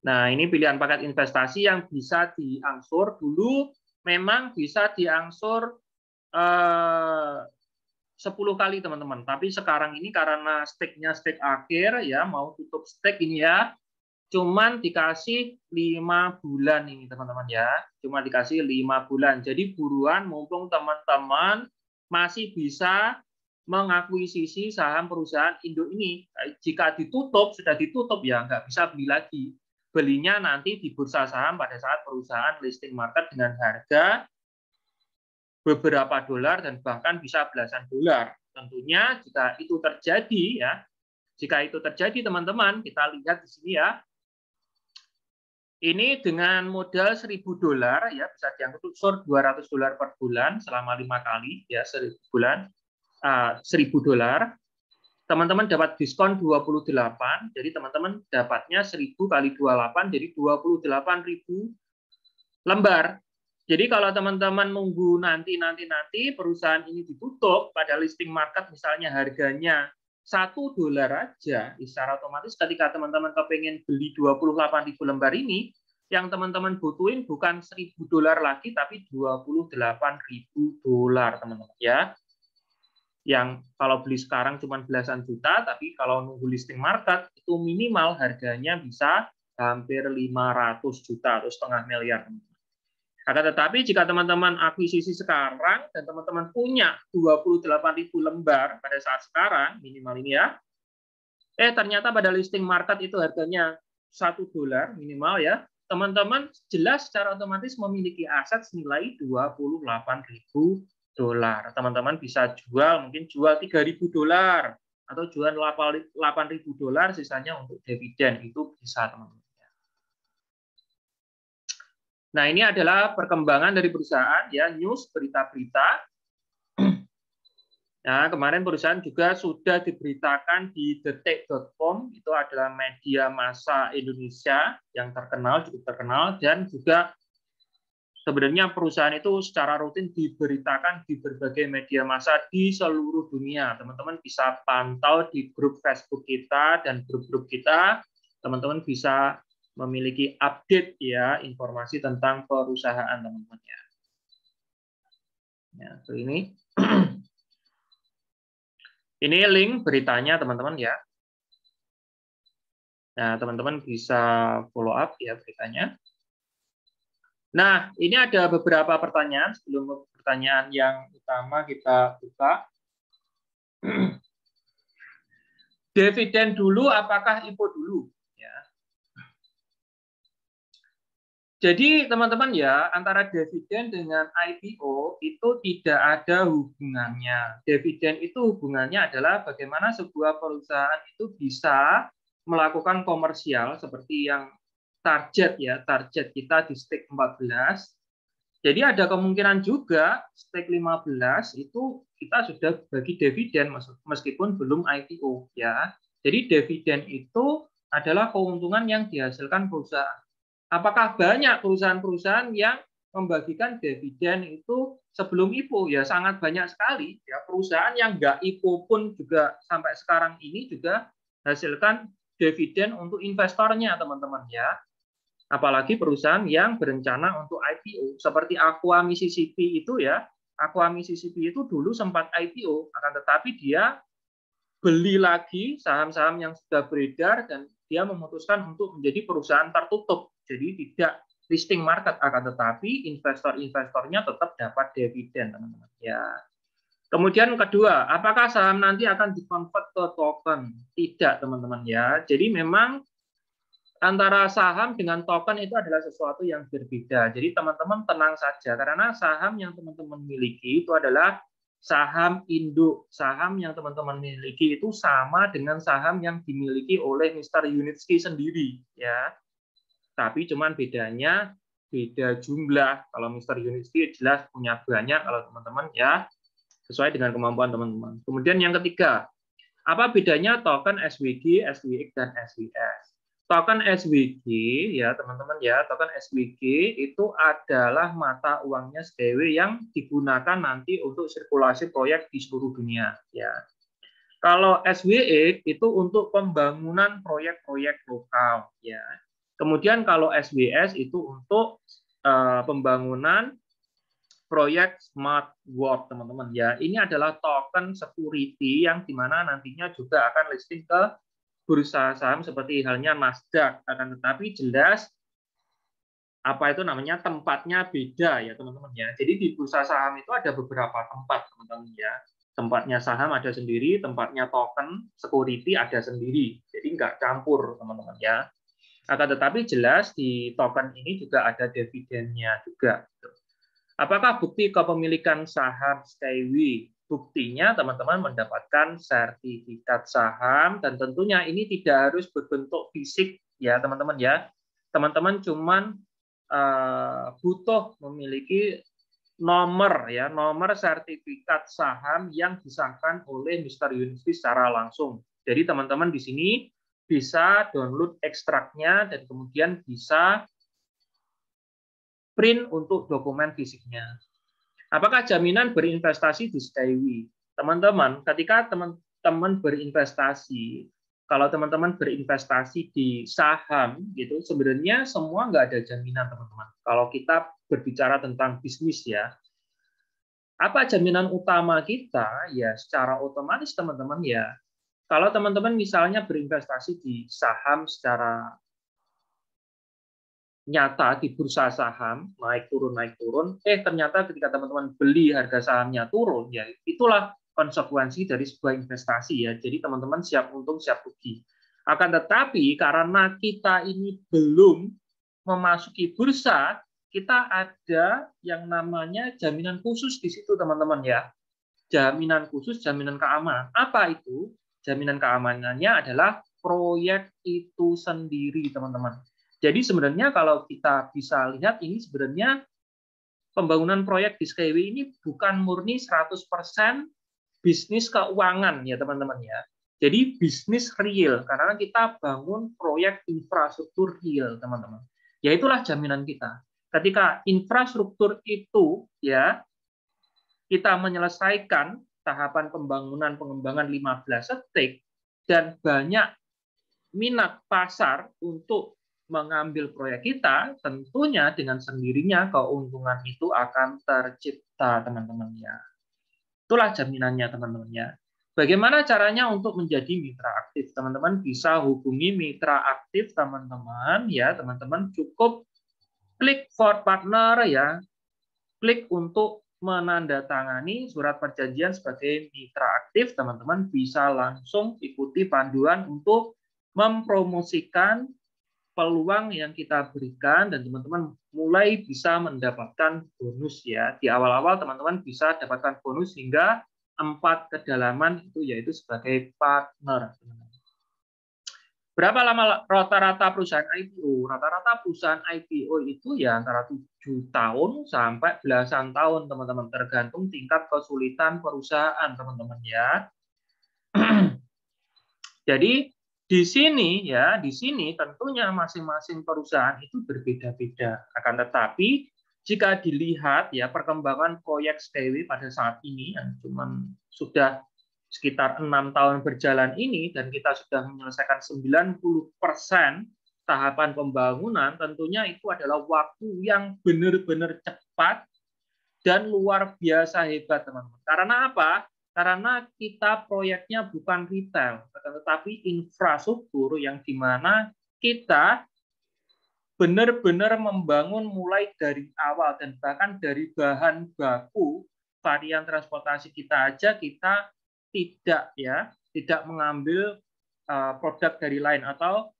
Nah, ini pilihan paket investasi yang bisa diangsur. Dulu memang bisa diangsur 10 kali, teman-teman. Tapi sekarang ini karena stake-nya stake akhir, ya mau tutup stake ini ya, cuman dikasih 5 bulan ini, teman-teman ya. Cuma dikasih 5 bulan. Jadi buruan, mumpung teman-teman masih bisa mengakuisisi saham perusahaan Indo ini. Jika ditutup, sudah ditutup ya, nggak bisa beli lagi. Belinya nanti di bursa saham pada saat perusahaan listing market dengan harga beberapa dolar dan bahkan bisa belasan dolar. Tentunya jika itu terjadi ya, jika itu terjadi teman-teman, kita lihat di sini ya. Ini dengan modal 1.000 dolar ya bisa diangsur 200 dolar per bulan selama 5 kali ya 1.000 dolar. Teman-teman dapat diskon 28, jadi teman-teman dapatnya 1.000 kali 28, jadi 28.000 lembar. Jadi kalau teman-teman nunggu nanti perusahaan ini ditutup pada listing market misalnya harganya 1 dolar aja, secara otomatis ketika teman-teman kepengen beli 28.000 lembar ini, yang teman-teman butuhin bukan 1.000 dolar lagi, tapi 28.000 dolar, teman-teman ya. Yang kalau beli sekarang cuma belasan juta, tapi kalau nunggu listing market itu minimal harganya bisa hampir 500 juta atau setengah miliar. Akan tetapi jika teman-teman akuisisi sekarang dan teman-teman punya 28.000 lembar pada saat sekarang minimal ini ya, ternyata pada listing market itu harganya 1 dolar minimal ya, teman-teman jelas secara otomatis memiliki aset senilai 28.000 dolar. Teman-teman bisa jual, mungkin jual 3.000 dolar atau jual 8.000 dolar, sisanya untuk dividen, itu bisa teman-teman. Nah, ini adalah perkembangan dari perusahaan ya, news, berita-berita. Nah, kemarin perusahaan juga sudah diberitakan di detik.com, itu adalah media massa Indonesia yang terkenal, cukup terkenal, dan juga sebenarnya perusahaan itu secara rutin diberitakan di berbagai media massa di seluruh dunia. Teman-teman bisa pantau di grup Facebook kita dan grup-grup kita. Teman-teman bisa memiliki update ya informasi tentang perusahaan teman-teman ya. Ya, ini. Ini link beritanya teman-teman ya. Nah, teman-teman bisa follow up ya beritanya. Nah, ini ada beberapa pertanyaan. Sebelum pertanyaan yang utama kita buka. Dividen dulu, apakah IPO dulu? Ya. Jadi, teman-teman ya, antara dividen dengan IPO itu tidak ada hubungannya. Dividen itu hubungannya adalah bagaimana sebuah perusahaan itu bisa melakukan komersial seperti yang target ya, target kita di stake 14. Jadi ada kemungkinan juga stake 15 itu kita sudah bagi dividen meskipun belum IPO ya. Jadi dividen itu adalah keuntungan yang dihasilkan perusahaan. Apakah banyak perusahaan-perusahaan yang membagikan dividen itu sebelum IPO? Ya sangat banyak sekali ya, perusahaan yang nggak IPO pun juga sampai sekarang ini juga hasilkan dividen untuk investornya teman-teman ya. Apalagi perusahaan yang berencana untuk IPO seperti Aqua Mississippi itu ya. Aqua Mississippi itu dulu sempat IPO, akan tetapi dia beli lagi saham-saham yang sudah beredar dan dia memutuskan untuk menjadi perusahaan tertutup. Jadi tidak listing market, akan tetapi investor-investornya tetap dapat dividen teman-teman ya. Kemudian kedua, apakah saham nanti akan dikonvert ke token? Tidak teman-teman ya. Jadi memang antara saham dengan token itu adalah sesuatu yang berbeda. Jadi teman-teman tenang saja, karena saham yang teman-teman miliki itu adalah saham induk. Saham yang teman-teman miliki itu sama dengan saham yang dimiliki oleh Mr. Yunitsky sendiri ya. Tapi cuman bedanya beda jumlah. Kalau Mr. Yunitsky jelas punya banyak, kalau teman-teman ya sesuai dengan kemampuan teman-teman. Kemudian yang ketiga, apa bedanya token SWG, SWX dan SWS? Token SWG ya teman-teman ya, token SWG itu adalah mata uangnya Skyway yang digunakan nanti untuk sirkulasi proyek di seluruh dunia ya. Kalau SWX itu untuk pembangunan proyek-proyek lokal ya. Kemudian kalau SWS itu untuk pembangunan proyek Smart World, teman-teman. Ya, ini adalah token security yang dimana nantinya juga akan listing ke bursa saham seperti halnya Nasdaq. Akan tetapi jelas apa itu namanya tempatnya beda ya, teman-teman ya. Jadi di bursa saham itu ada beberapa tempat, teman-teman ya. Tempatnya saham ada sendiri, tempatnya token security ada sendiri. Jadi nggak campur, teman-teman ya. Akan tetapi jelas di token ini juga ada dividennya juga. Apakah bukti kepemilikan saham Skyway? Buktinya teman-teman mendapatkan sertifikat saham, dan tentunya ini tidak harus berbentuk fisik ya, teman-teman ya. Teman-teman cuman butuh memiliki nomor ya, nomor sertifikat saham yang disahkan oleh Mr. Yunitsky secara langsung. Jadi teman-teman di sini bisa download ekstraknya dan kemudian bisa print untuk dokumen fisiknya. Apakah jaminan berinvestasi di Skyway? Teman-teman, ketika teman-teman berinvestasi, kalau teman-teman berinvestasi di saham, gitu, sebenarnya semua nggak ada jaminan, teman-teman. Kalau kita berbicara tentang bisnis ya, apa jaminan utama kita? Ya, secara otomatis teman-teman ya, kalau teman-teman misalnya berinvestasi di saham secara nyata di bursa saham, naik turun, ternyata ketika teman-teman beli harga sahamnya turun, ya itulah konsekuensi dari sebuah investasi ya. Jadi teman-teman siap untung, siap rugi. Akan tetapi karena kita ini belum memasuki bursa, kita ada yang namanya jaminan khusus di situ, teman-teman ya. Jaminan khusus, jaminan keamanan. Apa itu? Jaminan keamanannya adalah proyek itu sendiri, teman-teman. Jadi sebenarnya kalau kita bisa lihat ini sebenarnya pembangunan proyek di Skyway ini bukan murni 100% bisnis keuangan ya, teman-teman ya. Jadi bisnis real, karena kita bangun proyek infrastruktur real, teman-teman. Ya itulah jaminan kita. Ketika infrastruktur itu ya kita menyelesaikan tahapan pembangunan pengembangan 15 detik dan banyak minat pasar untuk mengambil proyek kita, tentunya dengan sendirinya keuntungan itu akan tercipta, teman-teman ya. Itulah jaminannya, teman-teman ya. Bagaimana caranya untuk menjadi mitra aktif? Teman-teman bisa hubungi mitra aktif teman-teman ya, teman-teman cukup klik for partner ya. Klik untuk menandatangani surat perjanjian sebagai mitra aktif, teman-teman bisa langsung ikuti panduan untuk mempromosikan peluang yang kita berikan, dan teman-teman mulai bisa mendapatkan bonus ya. Di awal-awal teman-teman bisa dapatkan bonus hingga 4 kedalaman itu, yaitu sebagai partner. Berapa lama rata-rata perusahaan IPO? Rata-rata perusahaan IPO itu ya antara 7 tahun sampai belasan tahun, teman-teman. Tergantung tingkat kesulitan perusahaan, teman-teman ya. Jadi di sini ya, di sini tentunya masing-masing perusahaan itu berbeda-beda. Akan tetapi jika dilihat ya perkembangan proyek Skyway pada saat ini yang cuma sudah sekitar 6 tahun berjalan ini, dan kita sudah menyelesaikan 90% tahapan pembangunan, tentunya itu adalah waktu yang benar-benar cepat dan luar biasa hebat, teman-teman. Karena apa? Karena kita proyeknya bukan retail, tetapi infrastruktur yang dimana kita benar-benar membangun mulai dari awal, dan bahkan dari bahan baku varian transportasi kita aja kita tidak mengambil produk dari lain atau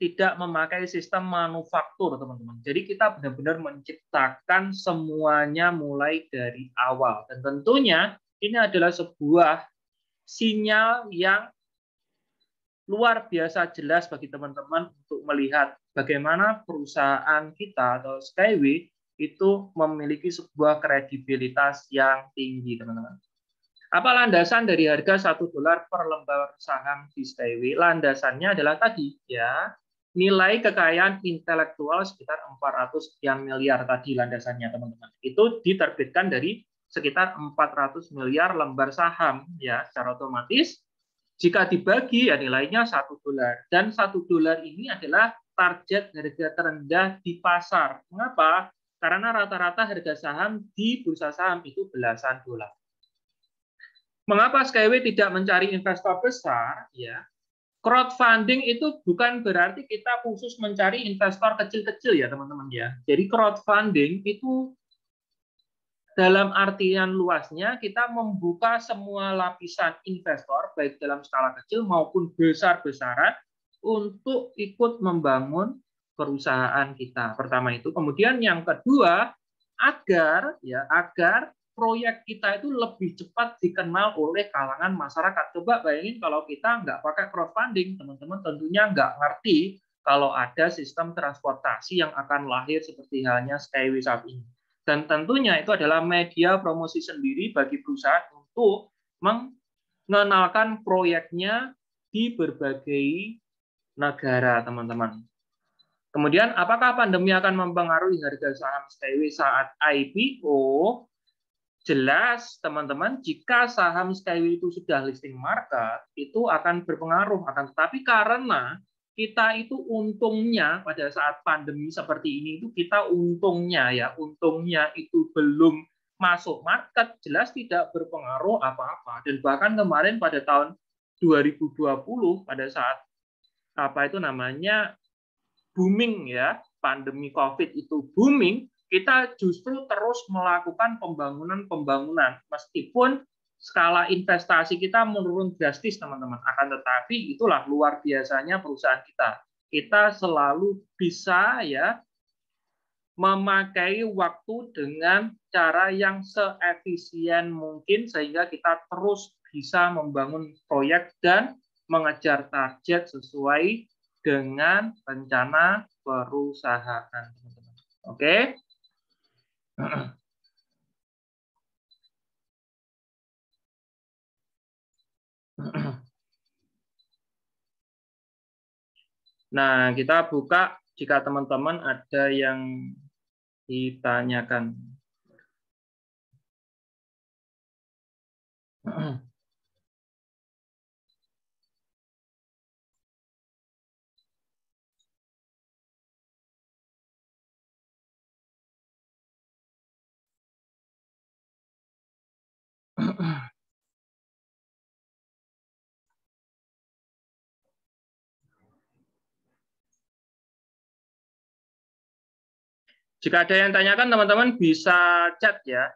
tidak memakai sistem manufaktur, teman-teman. Jadi kita benar-benar menciptakan semuanya mulai dari awal, dan tentunya ini adalah sebuah sinyal yang luar biasa jelas bagi teman-teman untuk melihat bagaimana perusahaan kita atau Skyway itu memiliki sebuah kredibilitas yang tinggi, teman-teman. Apa landasan dari harga $1 per lembar saham di Skyway? Landasannya adalah tadi ya, nilai kekayaan intelektual sekitar 400 sekian miliar tadi landasannya, teman-teman. Itu diterbitkan dari sekitar 400 miliar lembar saham ya, secara otomatis jika dibagi ya nilainya $1, dan $1 ini adalah target harga terendah di pasar. Mengapa? Karena rata-rata harga saham di bursa saham itu belasan dolar. Mengapa Skyway tidak mencari investor besar? Ya, crowdfunding itu bukan berarti kita khusus mencari investor kecil-kecil ya teman-teman ya. Jadi crowdfunding itu dalam artian luasnya kita membuka semua lapisan investor baik dalam skala kecil maupun besar-besaran untuk ikut membangun perusahaan kita. Pertama itu, kemudian yang kedua agar proyek kita itu lebih cepat dikenal oleh kalangan masyarakat. Coba bayangin kalau kita nggak pakai crowdfunding, teman-teman tentunya nggak ngerti kalau ada sistem transportasi yang akan lahir seperti halnya Skyway saat ini. Dan tentunya itu adalah media promosi sendiri bagi perusahaan untuk mengenalkan proyeknya di berbagai negara, teman-teman. Kemudian, apakah pandemi akan mempengaruhi harga saham Skyway saat IPO? Jelas, teman-teman, jika saham Skyway itu sudah listing market, itu akan berpengaruh. Tetapi karena kita itu untungnya pada saat pandemi seperti ini itu kita untungnya itu belum masuk market, jelas tidak berpengaruh apa-apa. Dan bahkan kemarin pada tahun 2020 pada saat booming ya, pandemi COVID itu booming, kita justru terus melakukan pembangunan meskipun skala investasi kita menurun drastis, teman-teman. Akan tetapi itulah luar biasanya perusahaan kita. Kita selalu bisa ya memakai waktu dengan cara yang seefisien mungkin sehingga kita terus bisa membangun proyek dan mengejar target sesuai dengan rencana perusahaan, teman-teman. Oke? Nah, kita buka jika teman-teman ada yang ditanyakan. Jika ada yang tanyakan, teman-teman bisa chat ya.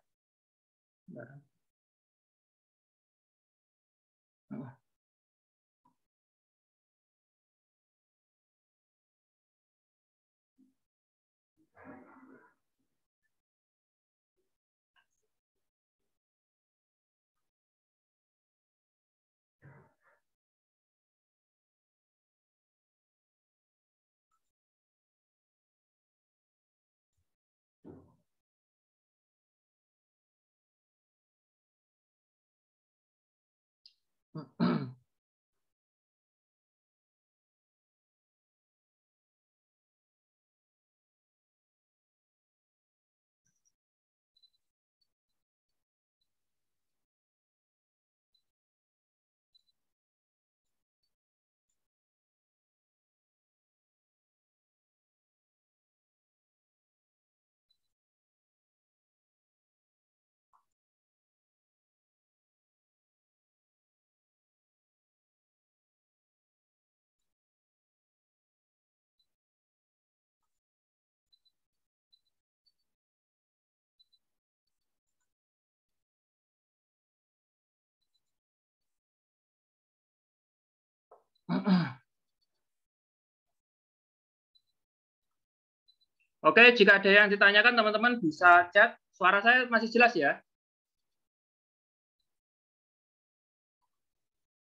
Oke, jika ada yang ditanyakan, teman-teman bisa chat. Suara saya masih jelas ya?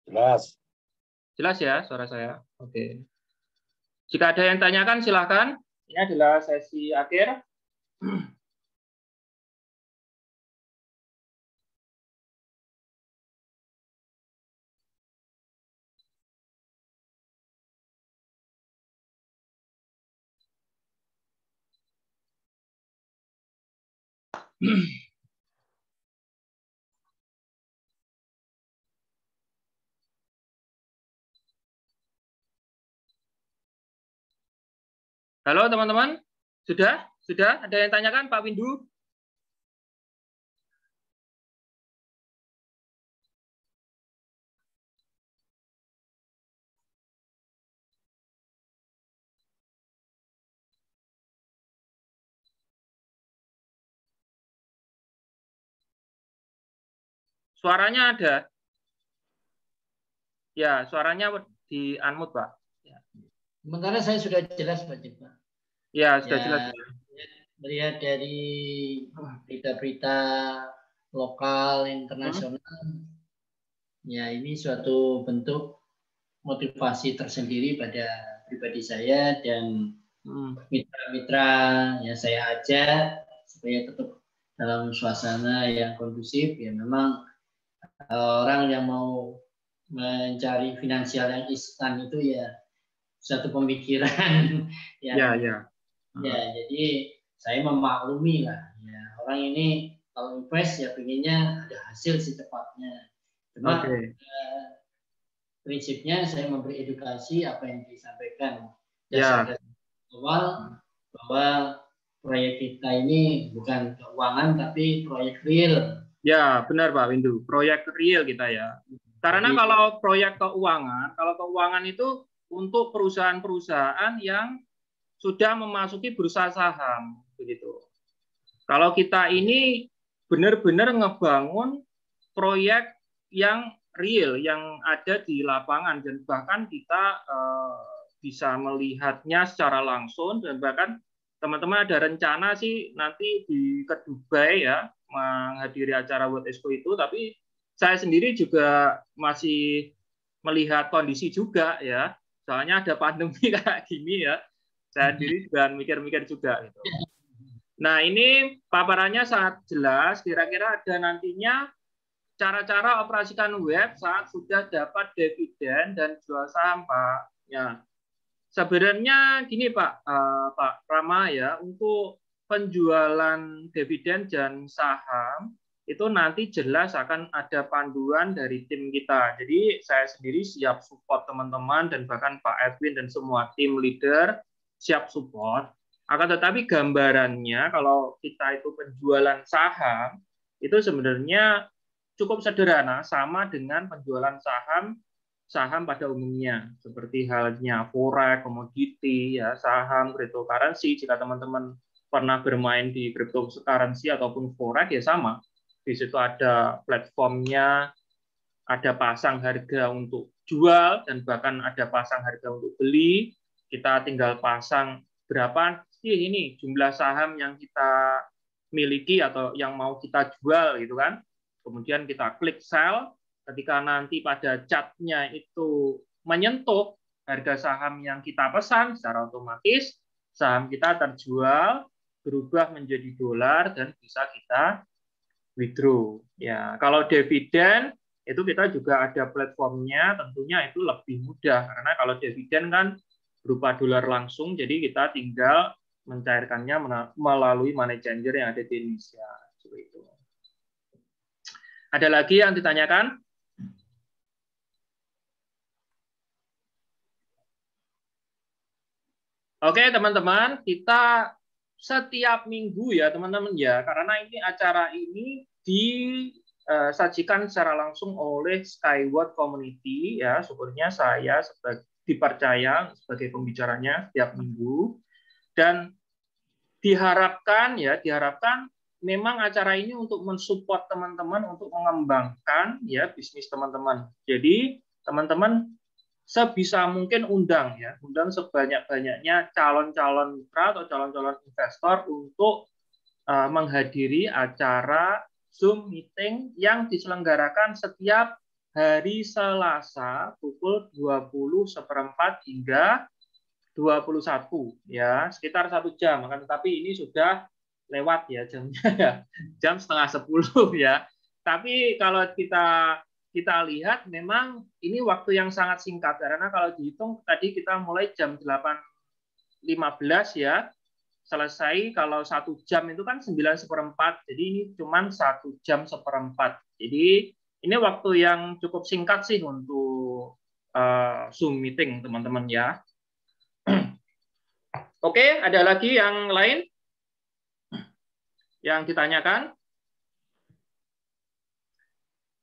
Jelas. Jelas ya suara saya? Oke. Jika ada yang tanyakan, silahkan. Ini adalah sesi akhir. Halo teman-teman, sudah? Sudah? Ada yang tanyakan Pak Windu? Suaranya ada? Ya, suaranya di unmute, Pak. Ya. Sementara saya sudah jelas, Pak Jepang. Ya, sudah ya, jelas. Melihat dari berita-berita lokal, internasional, ya ini suatu bentuk motivasi tersendiri pada pribadi saya dan mitra-mitra yang saya ajak supaya tetap dalam suasana yang kondusif. Ya memang orang yang mau mencari finansial yang instan itu ya satu pemikiran yang, ya jadi saya memaklumi lah ya, orang ini kalau invest ya pengennya ada hasil secepatnya. Cuma prinsipnya saya memberi edukasi apa yang disampaikan dari awal bahwa proyek kita ini bukan keuangan tapi proyek real. Ya, benar Pak Windu. Proyek real kita ya. Karena kalau proyek keuangan, itu untuk perusahaan-perusahaan yang sudah memasuki bursa saham begitu. Kalau kita ini benar-benar ngebangun proyek yang real, yang ada di lapangan dan bahkan kita bisa melihatnya secara langsung dan bahkan teman-teman ada rencana sih nanti ke Dubai ya menghadiri acara World Expo itu, tapi saya sendiri juga masih melihat kondisi juga ya, soalnya ada pandemi kayak gini ya, saya sendiri juga mikir-mikir juga gitu. Nah ini paparannya sangat jelas, kira-kira ada nantinya cara-cara operasikan web saat sudah dapat dividen dan jual saham Pak ya. Sebenarnya gini Pak, Pak Rama ya, untuk penjualan dividen dan saham itu nanti jelas akan ada panduan dari tim kita. Jadi saya sendiri siap support teman-teman dan bahkan Pak Edwin dan semua tim leader siap support. Akan tetapi gambarannya kalau kita itu penjualan saham itu sebenarnya cukup sederhana sama dengan penjualan saham pada umumnya, seperti halnya forex, komoditi, ya, saham, cryptocurrency. Jika teman-teman pernah bermain di cryptocurrency ataupun forex ya sama. Di situ ada platformnya, ada pasang harga untuk jual dan bahkan ada pasang harga untuk beli. Kita tinggal pasang berapa sih ini jumlah saham yang kita miliki atau yang mau kita jual gitu kan. Kemudian kita klik sell. Ketika nanti pada catnya itu menyentuh harga saham yang kita pesan secara otomatis, saham kita terjual, berubah menjadi dolar, dan bisa kita withdraw. Ya, kalau dividen, itu kita juga ada platformnya, tentunya itu lebih mudah. Karena kalau dividen kan berupa dolar langsung, jadi kita tinggal mencairkannya melalui money changer yang ada di Indonesia. Seperti itu. Ada lagi yang ditanyakan? Oke teman-teman, kita setiap minggu ya teman-teman ya, karena ini acara ini disajikan secara langsung oleh Sky World Community ya, syukurnya saya dipercaya sebagai pembicaranya setiap minggu dan diharapkan ya, memang acara ini untuk mensupport teman-teman untuk mengembangkan ya bisnis teman-teman. Jadi teman-teman sebisa mungkin undang ya, sebanyak-banyaknya calon-calon mitra atau calon-calon investor untuk menghadiri acara Zoom meeting yang diselenggarakan setiap hari Selasa pukul 20:15 hingga 21 ya, sekitar 1 jam. Maka tetapi ini sudah lewat ya jamnya ya, jam 9:30 ya. Tapi kalau kita lihat memang ini waktu yang sangat singkat karena kalau dihitung tadi kita mulai jam 8:15 ya, selesai kalau 1 jam itu kan 9:15, jadi ini cuma 1 jam seperempat. Jadi ini waktu yang cukup singkat sih untuk Zoom meeting teman-teman ya. Oke, ada lagi yang lain yang ditanyakan?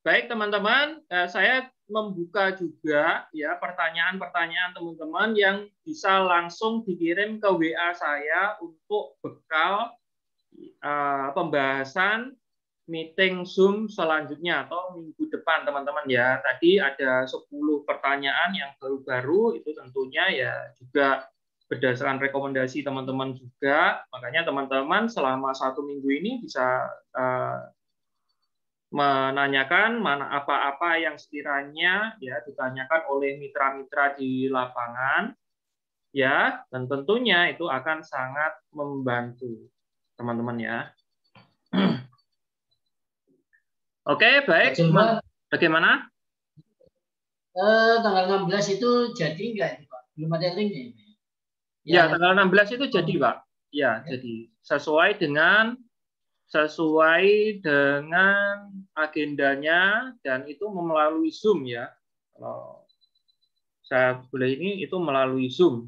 Baik, teman-teman, saya membuka juga ya pertanyaan-pertanyaan teman-teman yang bisa langsung dikirim ke WA saya untuk bekal pembahasan meeting Zoom selanjutnya atau minggu depan, teman-teman ya. Tadi ada 10 pertanyaan yang baru-baru, itu tentunya ya juga berdasarkan rekomendasi teman-teman juga. Makanya teman-teman selama 1 minggu ini bisa menanyakan mana apa-apa yang sekiranya ya ditanyakan oleh mitra-mitra di lapangan ya, dan tentunya itu akan sangat membantu teman-teman ya. Oke, baik. Bagaimana? Tanggal 16 itu jadi enggak itu, Pak? Belum ada linknya. Ya, tanggal 16 itu jadi, Pak. Ya, jadi sesuai dengan agendanya, dan itu melalui Zoom ya. Kalau saya boleh ini, itu melalui Zoom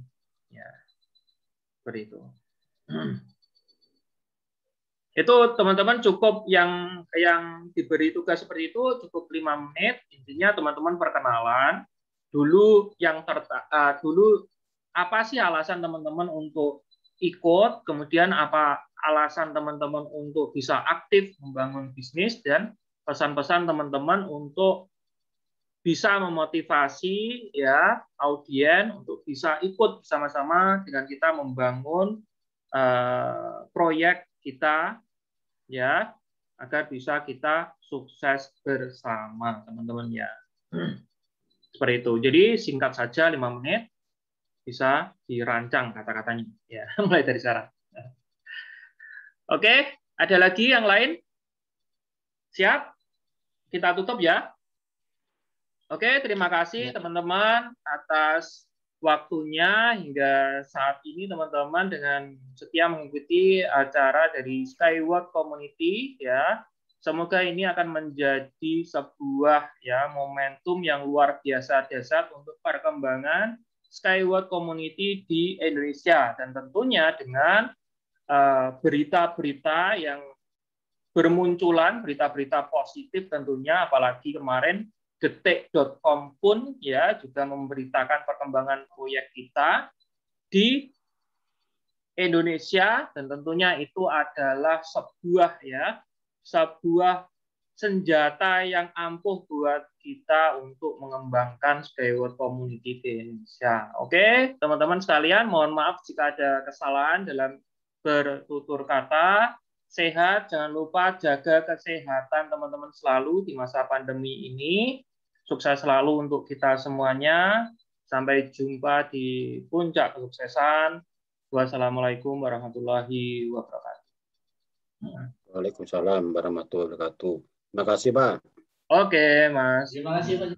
ya, seperti itu. Itu teman-teman cukup yang diberi tugas seperti itu cukup 5 menit. Intinya teman-teman perkenalan dulu yang dulu apa sih alasan teman-teman untuk ikut, kemudian apa alasan teman-teman untuk bisa aktif membangun bisnis, dan pesan-pesan teman-teman untuk bisa memotivasi ya audiens untuk bisa ikut bersama-sama dengan kita membangun proyek kita ya, agar bisa kita sukses bersama, teman-teman ya. Seperti itu. Jadi singkat saja, 5 menit bisa dirancang kata-katanya ya, mulai dari sekarang. Oke, ada lagi yang lain? Siap? Kita tutup ya. Oke, terima kasih teman-teman atas waktunya hingga saat ini teman-teman dengan setia mengikuti acara dari Sky World Community ya. Semoga ini akan menjadi sebuah ya momentum yang luar biasa dahsyat untuk perkembangan Sky World Community di Indonesia, dan tentunya dengan berita-berita yang bermunculan, berita-berita positif tentunya, apalagi kemarin detik.com pun ya juga memberitakan perkembangan proyek kita di Indonesia, dan tentunya itu adalah sebuah senjata yang ampuh buat kita untuk mengembangkan Sky World Community di Indonesia. Oke, teman-teman sekalian, mohon maaf jika ada kesalahan dalam bertutur kata. Sehat, jangan lupa jaga kesehatan teman-teman selalu di masa pandemi ini. Sukses selalu untuk kita semuanya. Sampai jumpa di puncak kesuksesan. Wassalamualaikum warahmatullahi wabarakatuh. Waalaikumsalam warahmatullahi wabarakatuh. Terima kasih, Pak. Oke, Mas. Terima kasih, Pak.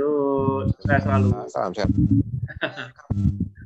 Yuk, sukses selalu. Salam sehat.